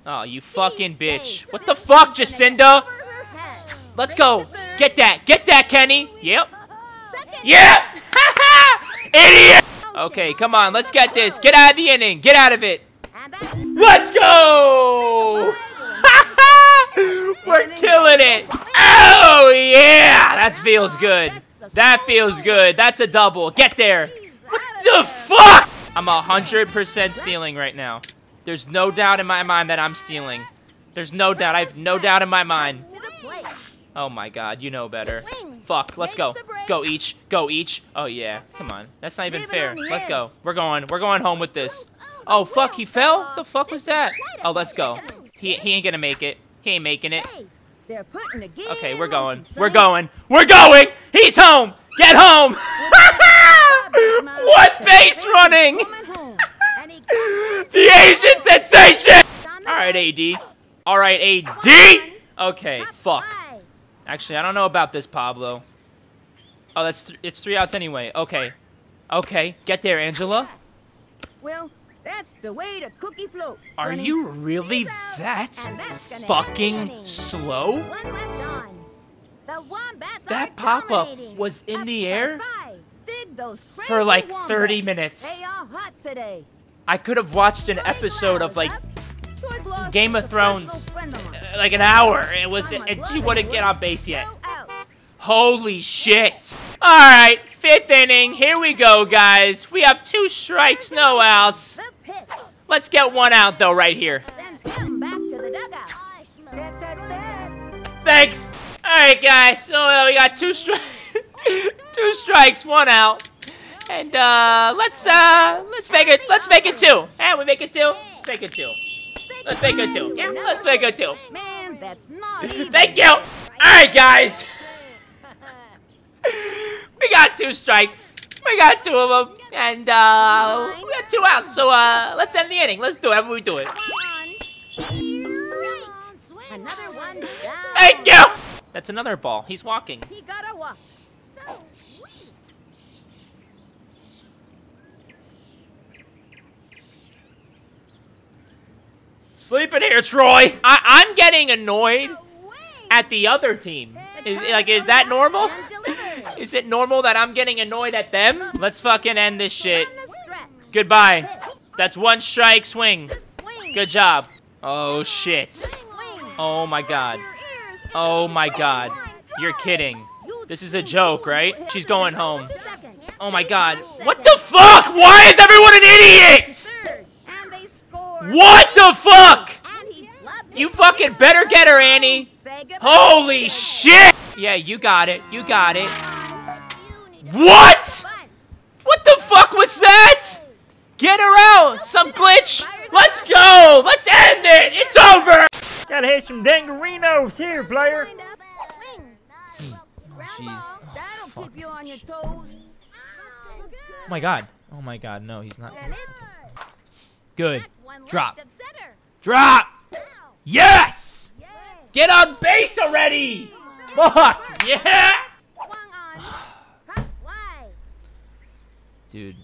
Oh, you fucking bitch. What the fuck, Jocinda? Let's go. Get that, Kenny. Yep. Yep. Idiot. Okay, come on, let's get this. Get out of the inning, get out of it. Let's go. We're killing it. Oh, yeah. That feels good. That feels good. That's a double. Get there. What the fuck? I'm 100% stealing right now. There's no doubt in my mind that I'm stealing. There's no doubt. I have no doubt in my mind. Oh, my God. You know better. Fuck. Let's go. Go, each. Go, each. Oh, yeah. Come on. That's not even fair. Let's go. We're going. We're going home with this. Oh, fuck. He fell? What the fuck was that? Oh, let's go. He ain't gonna make it. He ain't making it. Okay, we're going. We're going. We're going! He's home! Get home! What base running? The Asian sensation! Alright, AD. Alright, AD! Okay, fuck. Actually, I don't know about this, Pablo. Oh, that's it's 3 outs anyway. Okay. Okay, get there, Angela. Well... that's the way the cookie floats. Are you really that fucking slow? That pop-up was in the air for like 30 minutes. I could have watched an episode of like Game of Thrones, like an hour. It was, and she wouldn't get on base yet. Holy shit. Alright, 5th inning. Here we go, guys. We have 2 strikes, no outs. Let's get 1 out, though, right here. Thanks. Alright, guys. So we got 2 strikes. 2 strikes, 1 out. And, let's make it 2. And we make it 2. Let's make it 2. Let's make it 2. Yeah, let's make it 2. Thank you. Alright, guys. We got 2 strikes. We got 2 of them. And, we got 2 outs. So, let's end the inning. Let's do it. How we do it? Thank you! That's another ball. He's walking. Sleep in here, Troy! I'm getting annoyed at the other team. Is that normal? Is it normal that I'm getting annoyed at them? Let's fucking end this shit. Goodbye. That's 1 strike swing. Good job. Oh, shit. Oh, my God. Oh, my God. You're kidding. This is a joke, right? She's going home. Oh, my God. What the fuck? Why is everyone an idiot? What the fuck? You fucking better get her, Annie. Holy shit! Yeah, you got it. You got it. What? What the fuck was that? Get her out! Some glitch! Let's go! Let's end it! It's over! Gotta hit some dangarinos here, player. Jeez. Oh, fuck. Oh, my God. Oh, my God. No, he's not. Good. Drop. Drop! Yes! Get on base already! Fuck! Yeah! Dude,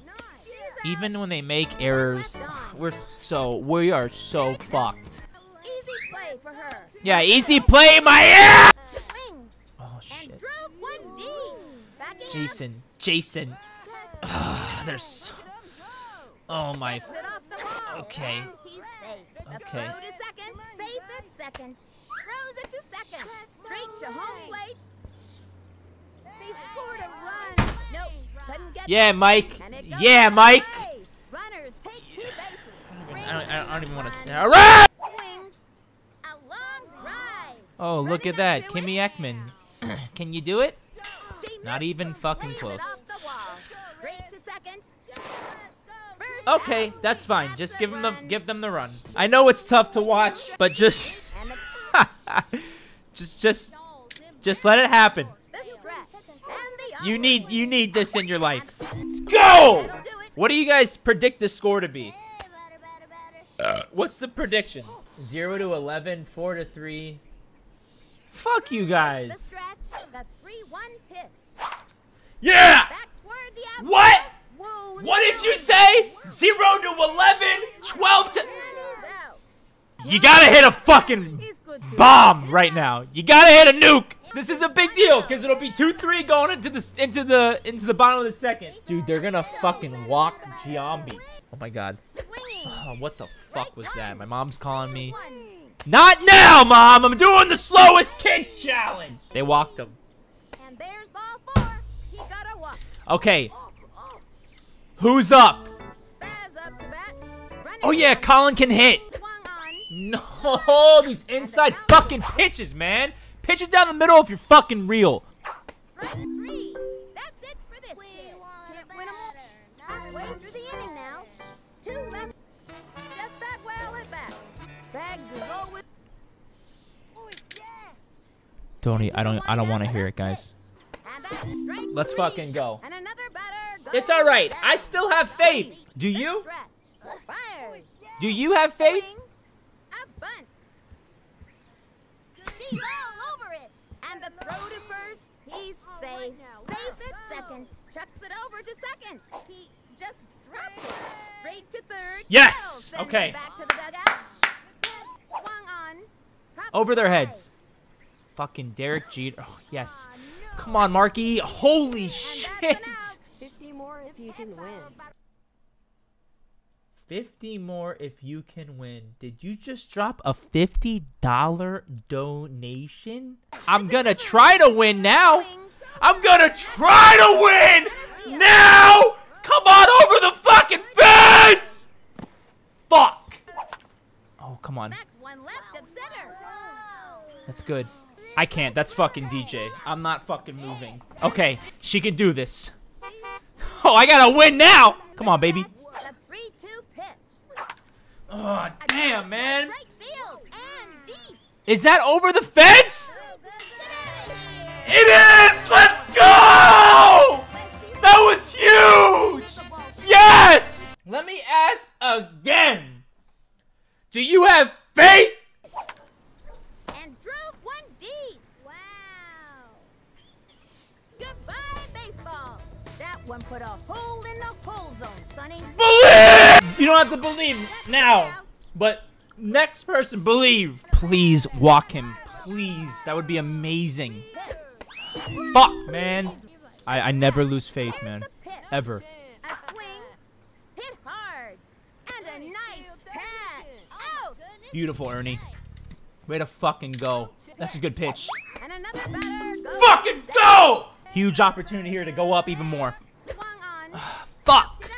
even when they make errors, we are so fucked. Yeah, easy play, my ass! Oh shit. Jason. Jason. There's... Oh my... Okay. Okay. Yeah, Mike. Yeah, Mike. I don't even want to say. All right! Oh, look at that. Kimmy Eckman. Can you do it? Not even fucking close. Okay, that's fine. Just give them the run. I know it's tough to watch, but just just let it happen. You need this in your life. Let's go! What do you guys predict the score to be? What's the prediction? 0 to 11, 4 to 3. Fuck you guys. Yeah! What? What did you say? 0 to 11, 12 to... You gotta hit a fucking bomb right now. You gotta hit a nuke. This is a big deal, because it'll be 2-3 going into the bottom of the second. Dude, they're gonna fucking walk Giambi. Oh my god. Oh, what the fuck was that? My mom's calling me. Not now, Mom! I'm doing the slowest kid challenge! They walked him. Okay. Who's up? Oh yeah, Colin can hit. No, these inside fucking pitches, man. Pitch it down the middle if you're fucking real. Tony, I don't want to hear it, guys. Let's fucking go. It's all right. I still have faith. Do you? Do you have faith? Yes. Okay. Over their heads. Fucking Derek Jeter. Oh, yes. Come on, Marky. Holy shit. 50 more if you can win. 50 more if you can win. Did you just drop a $50 donation? I'm gonna try to win now. I'm gonna try to win now. Come on, over the fucking fence. Fuck. Oh, come on. That's good. I can't. That's fucking DJ. I'm not fucking moving. Okay, she can do this. Oh, I gotta win now! Come on, baby. Oh, damn, man. Is that over the fence? It is! Let's go! That was huge! Yes! Let me ask again. Do you have faith? One put a hole in the pole zone, sonny. Believe! You don't have to believe now, but next person, believe. Please walk him, please. That would be amazing. Fuck, man. I never lose faith, man. Ever. A swing, hit hard, and a nice catch. Oh, beautiful, Ernie. Way to fucking go. That's a good pitch. And another batter goes. Fucking go! Huge opportunity here to go up even more. Fuck!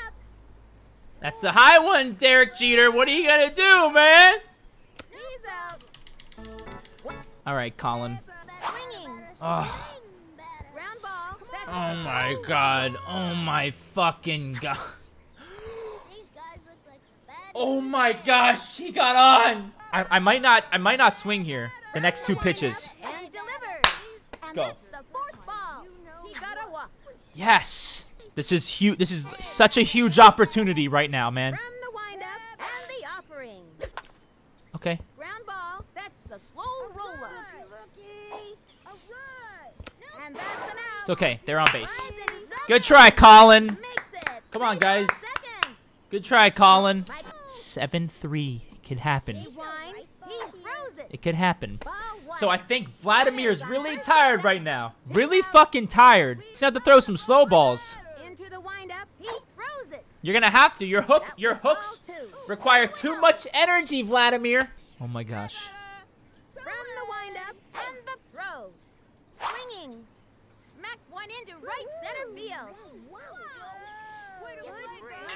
That's a high one, Derek Jeter. What are you gonna do, man? Alright, Colin. Oh. Oh my god. Oh my fucking god. Oh my gosh, he got on! I might not swing here the next two pitches. Let's go. Yes! This is huge. This is such a huge opportunity right now, man. Okay. It's okay. They're on base. Good try, Colin. Come on, guys. Good try, Colin. 7-3. It could happen. It could happen. So I think Vladimir is really tired right now. Really fucking tired. He's gonna have to throw some slow balls. You're gonna have to. Your hook, your hooks require too much energy, Vladimir. Oh my gosh. From the windup and the throw. Swinging. Smack one into right center field.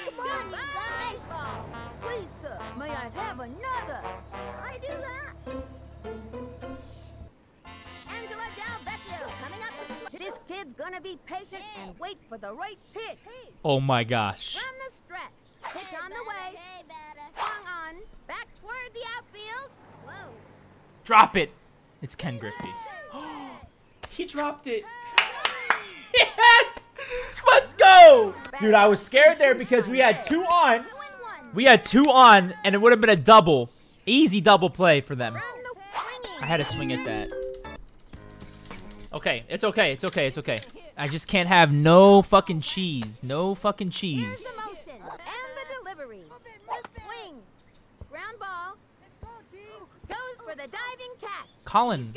Good morning, baseball. Please, sir, may I have another? I do that. Angela Devalecchio coming up. This kid's gonna be patient and wait for the right pitch. Oh my gosh. From the stretch, pitch on the way. Swung on, back toward the outfield. Whoa. Drop it. It's Ken Griffey. He dropped it. Yes! Let's go! Dude, I was scared there because we had two on. We had two on, and it would have been a double. Easy double play for them. I had to swing at that. Okay, it's okay, it's okay, it's okay. I just can't have no fucking cheese. No fucking cheese. Colin.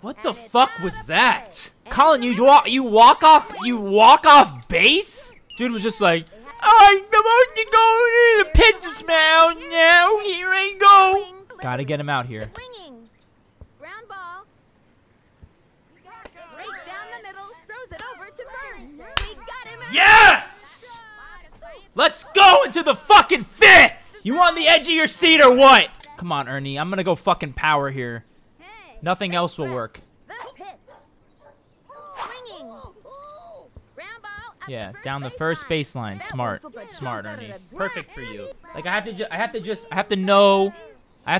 What the fuck was that? Colin, you walk off base? Dude was just like, I'm about to go to the pitcher's mound now. Here I go. Gotta get him out here. Ground ball. Break down the middle, throws it over to first. We got him. Yes! Let's go into the fucking fifth! You on the edge of your seat or what? Come on, Ernie. I'm gonna go fucking power here. Hey, nothing else will work. Yeah, down the first baseline. Smart, smart, Ernie. Perfect for you. Like I have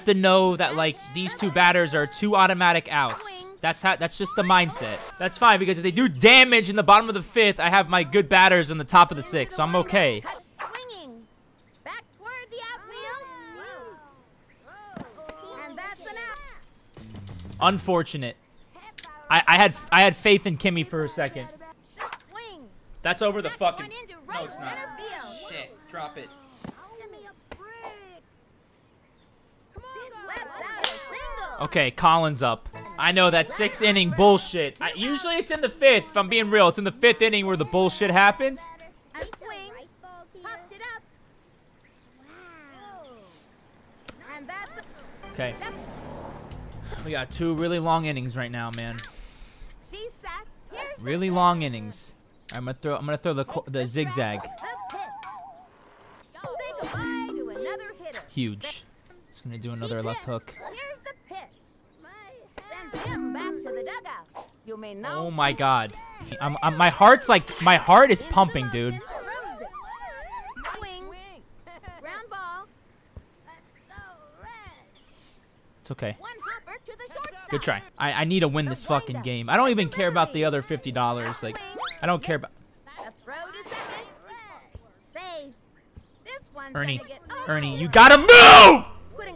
to know that like these two batters are two automatic outs. That's how. That's just the mindset. That's fine because if they do damage in the bottom of the fifth, I have my good batters in the top of the sixth, so I'm okay. Unfortunate. I had faith in Kimmy for a second. That's over the fucking. No, it's not. Shit, drop it. Okay, Colin's up. I know that 6th inning bullshit. Usually it's in the 5th. If I'm being real, it's in the 5th inning where the bullshit happens. Okay. We got two really long innings right now, man. Really long innings. Right, I'm gonna throw the zigzag. Huge. It's gonna do another left hook. Oh my god. My heart is pumping, dude. It's okay. Good try. I need to win this fucking game. I don't even care about the other $50. Like, I don't care about. Ernie, you gotta move!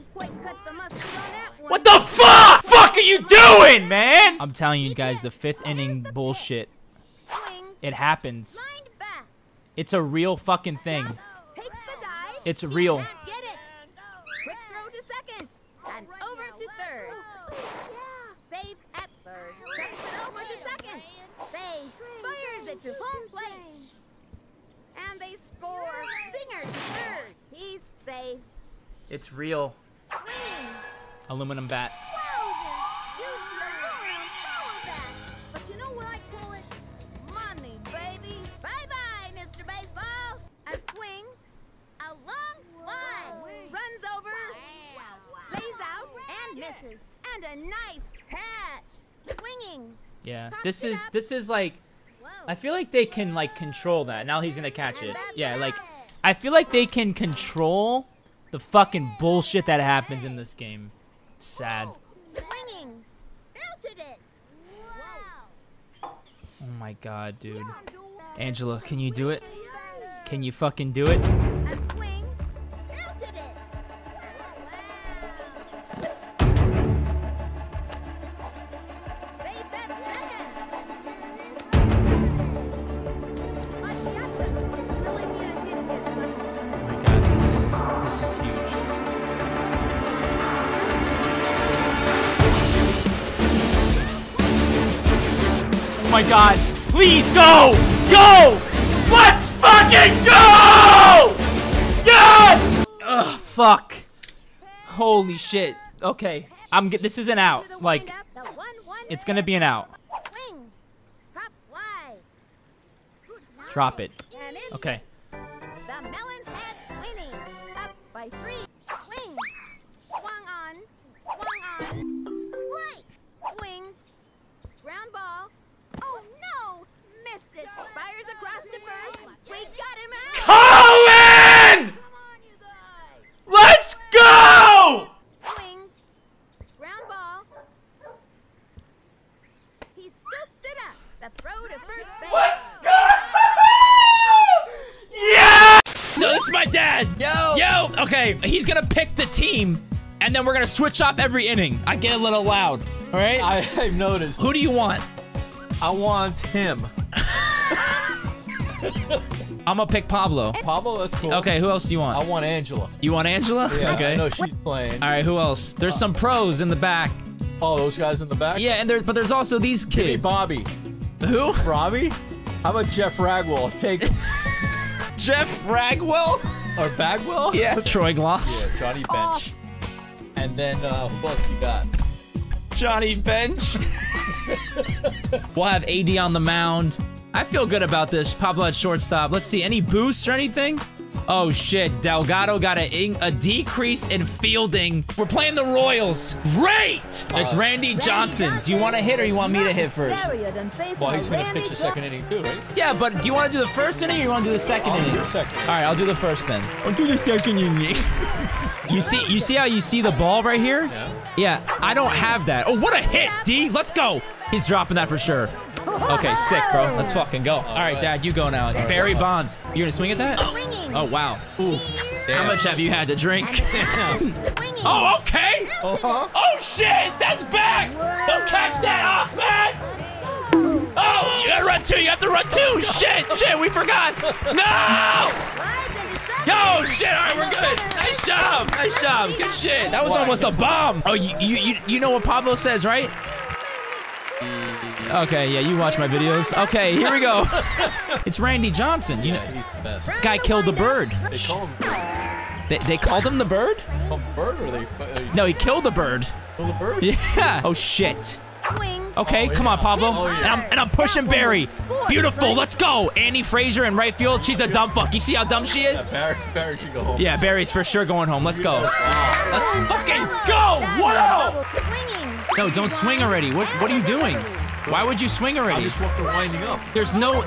What the fuck? Fuck are you doing, man? I'm telling you guys, the 5th inning bullshit. It happens. It's a real fucking thing. It's real. To home plate. And they score. Singer to third. He's safe. It's real. Swing. Aluminum bat. Use the aluminum foul bat. But you know what I call it? Money, baby. Bye-bye, Mr. Baseball. A swing. A long fly. Runs over. Wow. Lays out and misses. And a nice catch. Swinging. Yeah. This is like, I feel like they can, like, control that. Now he's gonna catch it. Yeah, like, I feel like they can control the fucking bullshit that happens in this game. Sad. Oh my god, dude. Angela, can you do it? Can you fucking do it? This is huge. my God. Please go! Go! Let's fucking go! Yes! Ugh, fuck. Holy shit. Okay. This is an out. Like, it's gonna be an out. Drop it. Okay. The melon head's winning. Up by 3. Swing. Swung on. Swung on. Strike. Swings. Ground ball. Oh no! Missed it. Fires across to first. We got him out. Colin! Come on, you guys. Let's go! Swings. Ground ball. He scoops it up. The throw to first base. Let's go! Yeah! So this is my dad. Yo. Yo. Okay. He's gonna pick the team, and then we're gonna switch up every inning. I get a little loud. All right. I've noticed. Who do you want? I want him. I'm gonna pick Pablo. Pablo, that's cool. Okay. Who else do you want? I want Angela. You want Angela? Yeah, okay. I know she's playing. All right. Who else? There's some pros in the back. Oh, those guys in the back. Yeah, and there's also these kids. Hey, Bobby. Who? Robbie. How about Jeff Bagwell? Take. Jeff Bagwell? Or Bagwell? Yeah. Troy Gloss. Yeah, Johnny Bench. And then, who else you got? Johnny Bench. We'll have AD on the mound. I feel good about this. Pablo at shortstop. Let's see. Any boosts or anything? Oh, shit. Delgado got a decrease in fielding. We're playing the Royals. Great! It's Randy Johnson. Do you want to hit or you want me to hit first? Well, he's going to pitch the second inning, too, right? Yeah, but do you want to do the first inning or you want to do the second inning? I'll do the second. All right, I'll do the first then. I'll do the second inning. You see how you see the ball right here? Yeah. Yeah, I don't have that. Oh, what a hit, D. Let's go. He's dropping that for sure. Okay, sick, bro. Let's fucking go. All right, Dad, you go now. Barry Bonds. You're going to swing at that? Oh, wow. Ooh. How much have you had to drink? Oh, okay. Oh, shit. That's back. Don't catch that off, man. Oh, you got to run two. You have to run two. Shit. We forgot. No. Yo, shit, all right, we're good. Nice job. Good shit. That was almost a bomb. Oh, you know what Pablo says, right? Okay, yeah, you watch my videos. Okay, here we go. It's Randy Johnson. You know, he's the best. This guy killed the bird. They call him the bird. They called him the bird? Call him the bird or they... No, he killed the bird. Killed the bird? Yeah. Oh, shit. Okay, come on, Pablo. Oh, yeah. And I'm pushing Barry. Beautiful, let's go. Annie Fraser in right field. She's a dumb fuck. You see how dumb she is? Yeah, Barry should go home. Yeah, Barry's for sure going home. Let's go. Wow. Let's fucking go. Whoa! No, don't swing already. What are you doing? Why would you swing already? I just want the winding up. There's no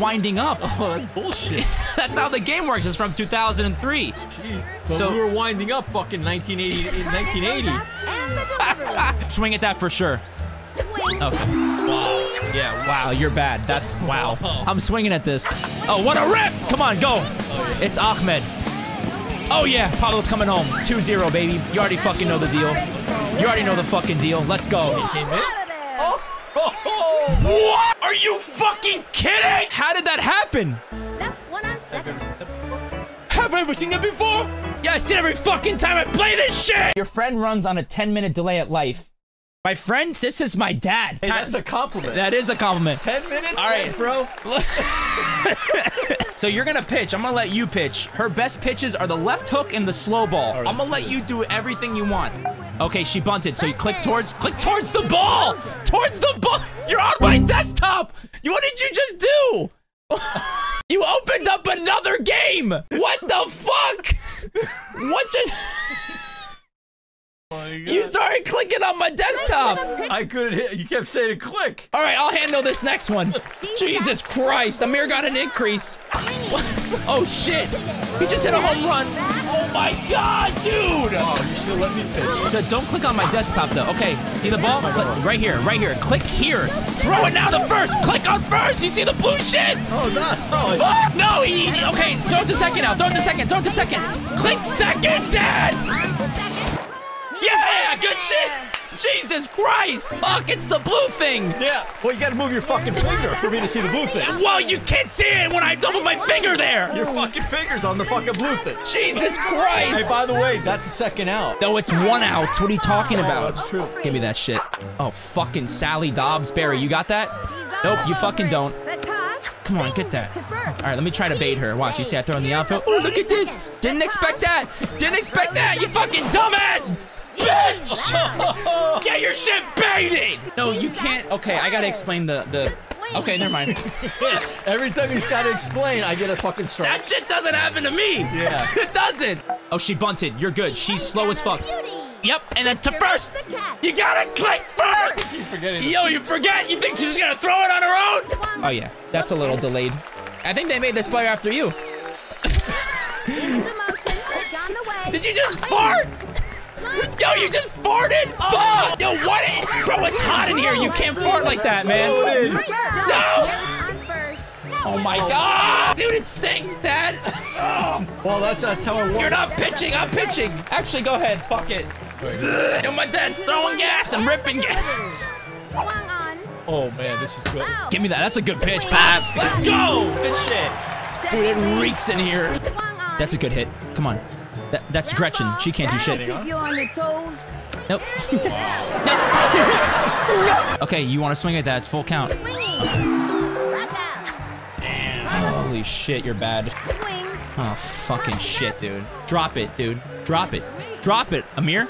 winding up. Oh, that's bullshit. That's how the game works. It's from 2003. Jeez. So we were winding up fucking 1980. Swing at that for sure. Okay. Wow. Yeah, wow, you're bad. That's wow. I'm swinging at this. Oh, what a rip! Come on, go. It's Achmed. Oh, yeah, Pablo's coming home. 2-0, baby. You already fucking know the deal. You already know the fucking deal. Let's go. What? Are you fucking kidding? How did that happen? Have I ever seen that before? Yeah, I see it every fucking time I play this shit! Your friend runs on a 10-minute delay at life. My friend, this is my dad. Hey, that's a compliment. That is a compliment. 10 minutes? All right, bro. So you're going to pitch. I'm going to let you pitch. Her best pitches are the left hook and the slow ball. Right, I'm going to let you do everything you want. Okay, she bunted. So you click towards the ball. Towards the ball. You're on my desktop. What did you just do? You opened up another game. What the fuck? What just... Oh, you started clicking on my desktop. I couldn't hit. You kept saying click. All right, I'll handle this next one. Jesus Christ. Amir got an increase. What? Oh, shit. He just hit a home run. Oh, my God, dude. Oh, you should let me pitch. Don't click on my desktop, though. Okay, see the ball? Click right here, right here. Click here. Throw it now to first. Click on first. You see the blue shit? Oh, no. Fuck. No, okay, throw it to second now. Throw it to second. Click second, Dad. Yeah, good shit! Jesus Christ! Fuck, it's the blue thing! Yeah, well, you gotta move your fucking finger for me to see the blue thing. Well, you can't see it when I double my finger there! Your fucking finger's on the fucking blue thing. Jesus Christ! Hey, by the way, that's a second out. No, it's one out. What are you talking about? That's true. Give me that shit. Oh, fucking Sally Dobbs. Barry, you got that? Nope, you fucking don't. Come on, get that. All right, let me try to bait her. Watch, you see I throw in the outfield. Oh, look at this. Didn't expect that. Didn't expect that, you fucking dumbass bitch. Get your shit baited. No, you can't. Okay, I got to explain the... Okay, never mind. Yeah, every time he's got to explain, I get a fucking strike. That shit doesn't happen to me. Yeah. It doesn't. Oh, she bunted. You're good. She's slow as fuck. Yep, and then to first. You gotta click first. I keep forgetting. Yo, you forget. You think she's gonna throw it on her own? Oh, yeah. That's a little delayed. I think they made this player after you. Did you just fart? Yo, you just farted? Oh. Fuck! Yo, what? Bro, it's hot in here. You can't fart like that, man. No! Oh my god! Dude, it stinks, Dad. Oh. Well, that's not telling what. You're not pitching. I'm pitching. Actually, go ahead. Fuck it. Yo, my dad's throwing gas. I'm ripping gas. Oh man, this is good. Give me that. That's a good pitch, Pops. Let's go. Good shit. Dude, it reeks in here. That's a good hit. Come on. That's Gretchen. She can't do shit. Nope. Okay, you want to swing at that. It's full count. Okay. Holy shit, you're bad. Oh, fucking shit, dude. Drop it, dude. Drop it. Drop it, Amir.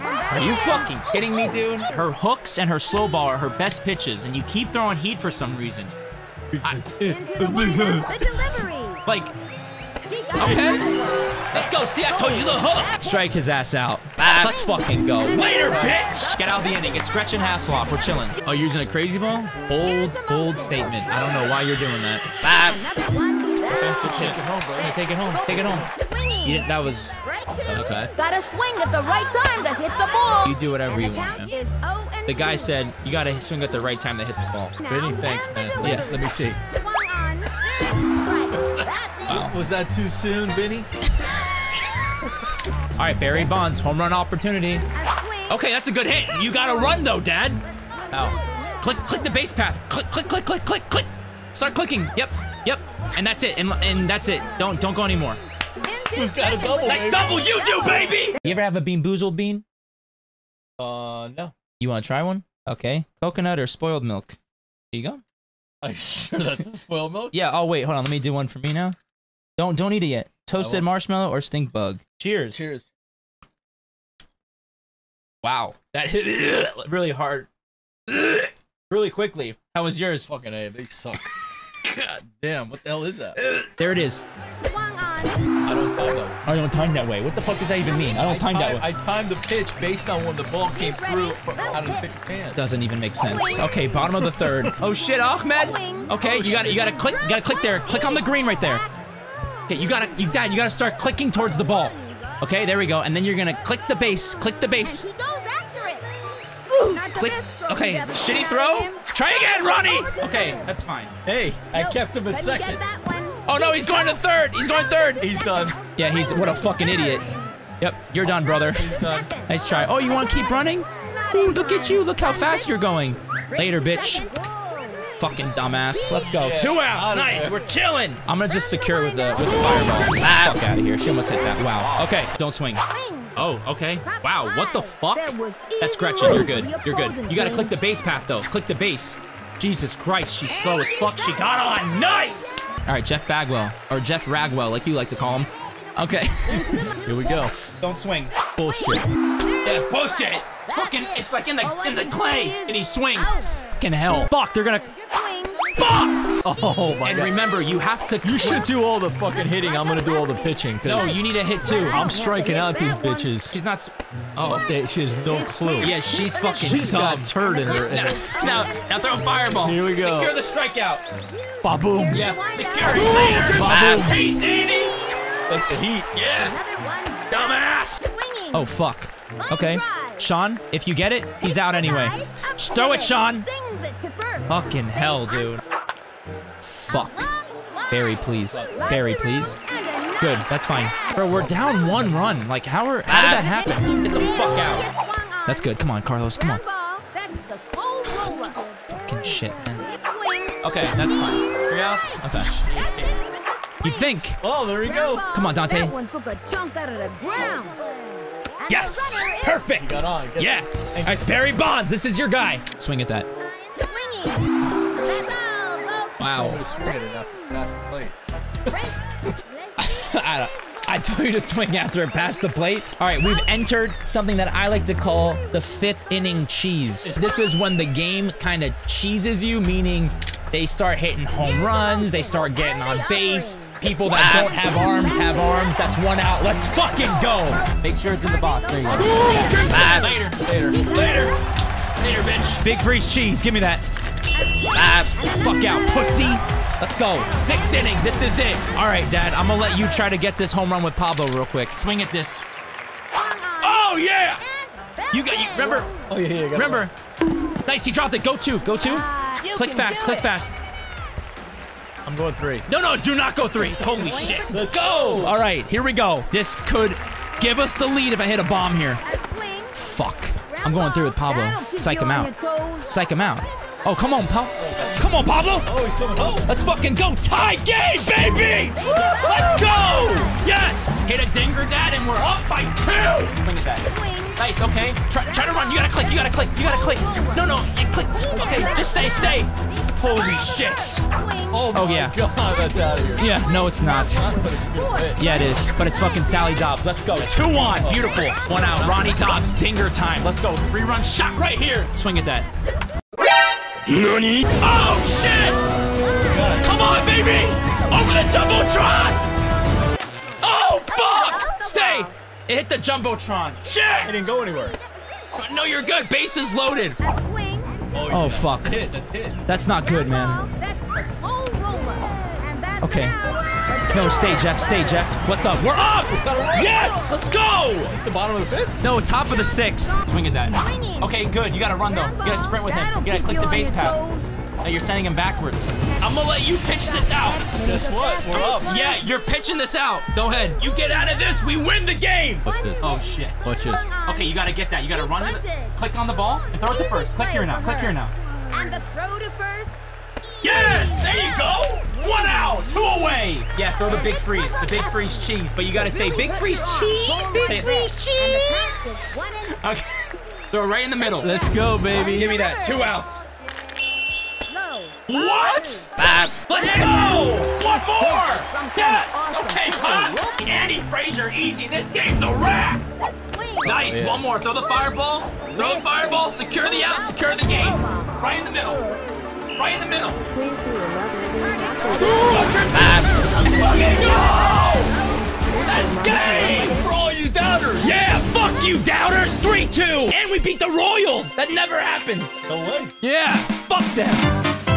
Are you fucking kidding me, dude? Her hooks and her slow ball are her best pitches, and you keep throwing heat for some reason. Like... Okay. Let's go. See, I told you the hook. Strike his ass out. Let's fucking go. Later, bitch. Get out the inning. It's Gretchen Hasselhoff. We're chilling. Oh, you're using a crazy ball? Bold statement. I don't know why you're doing that. Good shit. Take it home. Take it home. You, that was... Okay. Gotta swing at the right time to hit the ball. You do whatever you want, man. The guy said, you gotta swing at the right time to hit the ball. Really? Thanks, man. Yes, let me see. Wow. Was that too soon, Vinny? All right, Barry Bonds, home run opportunity. Okay, that's a good hit. You gotta run though, Dad. Ow. Click the base path. Click. Start clicking. Yep. And that's it. And that's it. Don't go anymore. Who's got a double? Nice double, you do, baby. You ever have a bean-boozled bean? No. You want to try one? Okay. Coconut or spoiled milk? Here you go. Are you sure that's spoiled milk? Yeah. Oh wait, hold on. Let me do one for me now. Don't eat it yet. Toasted marshmallow or stink bug. Cheers. Cheers. Wow, that hit really hard, really quickly. How was yours? Fucking A, they suck. God damn, what the hell is that? There it is. I don't time that way. I don't time that way. What the fuck does that even mean? I don't time that way. I timed the pitch based on when the ball came through out of the pitcher's hands. Doesn't even make sense. Okay, bottom of the third. Oh shit, Achmed. Okay, you gotta click. You gotta click there. Click on the green right there. Okay, you gotta start clicking towards the ball. Okay, there we go. And then you're gonna click the base. Click the base. Click. Okay, shitty throw. Try again, Ronnie. Okay, that's fine. Hey, I kept him at second. Oh no, he's going to third. He's going third. He's done. Yeah, he's what a fucking idiot. Yep, you're done, brother. He's done. Nice try. Oh, you want to keep running? Ooh, look at you. Look how fast you're going. Later, bitch. Fucking dumbass. Let's go. Yeah, 2 outs. Nice. We're chilling. I'm gonna just secure with the fireball. Fuck out of here. She almost hit that. Wow. Okay. Don't swing. Oh. Okay. Wow. What the fuck? That's Gretchen. You're good. You're good. You gotta click the base path though. Click the base. Jesus Christ. She's slow as fuck. She got on. Nice. All right. Jeff Bagwell or Jeff Ragwell, like you like to call him. Okay. Here we go. Don't swing. Bullshit. Yeah. Bullshit. It's fucking. It's like in the clay, and he swings. Fucking hell. Fuck. They're gonna. Fuck! Oh my god. And remember, you have to... You should do all the fucking hitting. I'm gonna do all the pitching. No, you need a hit too. I'm striking out these bitches. She's not... Oh. She has no clue. Yeah, she's fucking... She's got a turd in her. Now throw a fireball. Here we go. Secure the strikeout. Ba-boom. Yeah, secure it later. Ba-boom. Peace, Andy. Like the heat. Yeah. Dumbass. Oh, fuck. Okay. Sean, if you get it, he's out anyway. Just throw it, Sean. Fucking hell, dude. Fuck. Barry, please. Barry, please. Good. That's fine. Bro, we're down 1 run. Like, how did that happen? Get the fuck out. That's good. Come on, Carlos. Come on. Fucking shit, man. Okay, that's fine. 3 outs. Okay. You think? Oh, there we go. Come on, Dante. Yes. Perfect. Yeah. It's Barry Bonds. This is your guy. Swing at that. Wow. I told you to swing after it passed the plate. All right, we've entered something that I like to call the 5th inning cheese. This is when the game kind of cheeses you, meaning they start hitting home runs, they start getting on base. People that don't have arms. That's one out. Let's fucking go. Make sure it's in the box. There you go. Later, bitch. Big freeze cheese. Give me that. Fuck out, pussy. Let's go. 6th inning. This is it. All right, Dad. I'm going to let you try to get this home run with Pablo real quick. Swing at this. Oh, yeah. You got, you remember? Oh, yeah, yeah. Remember. Nice. He dropped it. Go two. Go two. Click fast. Click fast. I'm going three. No, no, do not go three. Holy shit. Let's go. All right, here we go. This could give us the lead if I hit a bomb here. Fuck. I'm going through with Pablo. Psych him out. Psych him out. Oh, come on, Pablo. Come on, Pablo. Oh, he's coming home. Let's fucking go. Tie game, baby. Let's go. Yes. Hit a dinger, Dad, and we're up by 2. Swing it back. Nice, okay. Try to run. You gotta click. You gotta click. You gotta click. No, no. And click. Okay, just stay. Stay. Holy shit. Oh, yeah. God, that's out of here. Yeah, no, it's not. Yeah, it is. But it's fucking Sally Dobbs. Let's go. 2 on. Beautiful. 1 out. Ronnie Dobbs. Dinger time. Let's go. 3-run shot right here. Swing at that. Nani? Oh, shit. Come on, baby. Over the jumbotron. Oh, fuck. Stay. It hit the jumbotron. Shit! It didn't go anywhere. No, you're good. Base is loaded. Oh, fuck. That's hit. That's hit. That's not good, man. Okay. No, stay, Jeff. Stay, Jeff. What's up? We're up! Yes! Let's go! Is this the bottom of the 5th? No, top of the 6th. Swing at that. Okay, good. You gotta run, though. You gotta sprint with him. You gotta click the base path. Now you're sending him backwards. I'm gonna let you pitch this out. Guess what? We're up. Yeah, you're pitching this out. Go ahead. You get out of this. We win the game. Watch this. Oh, shit. Watch this. Okay, you gotta get that. You gotta run it. Click on the ball and throw it to first. Click here now. Click here now. And the throw to first. Yes! There you go! 1 out! 2 away! Yeah, throw the big freeze. The big freeze cheese. But you gotta say, big freeze cheese? Big freeze cheese! Okay. Throw it right in the middle. Let's go, baby. Give me that. 2 outs. What? Let's go! 1 more! Yes! Okay, Pop! Andy Frazier, easy. This game's a wrap! Nice, 1 more. Throw the fireball. Throw the fireball. Secure the out. Secure the game. Right in the middle. Right in the middle. Please do another. Fucking go! That's game! For all you doubters! Yeah! Fuck you, doubters! 3-2! And we beat the Royals! That never happens! So what? Yeah! Fuck them!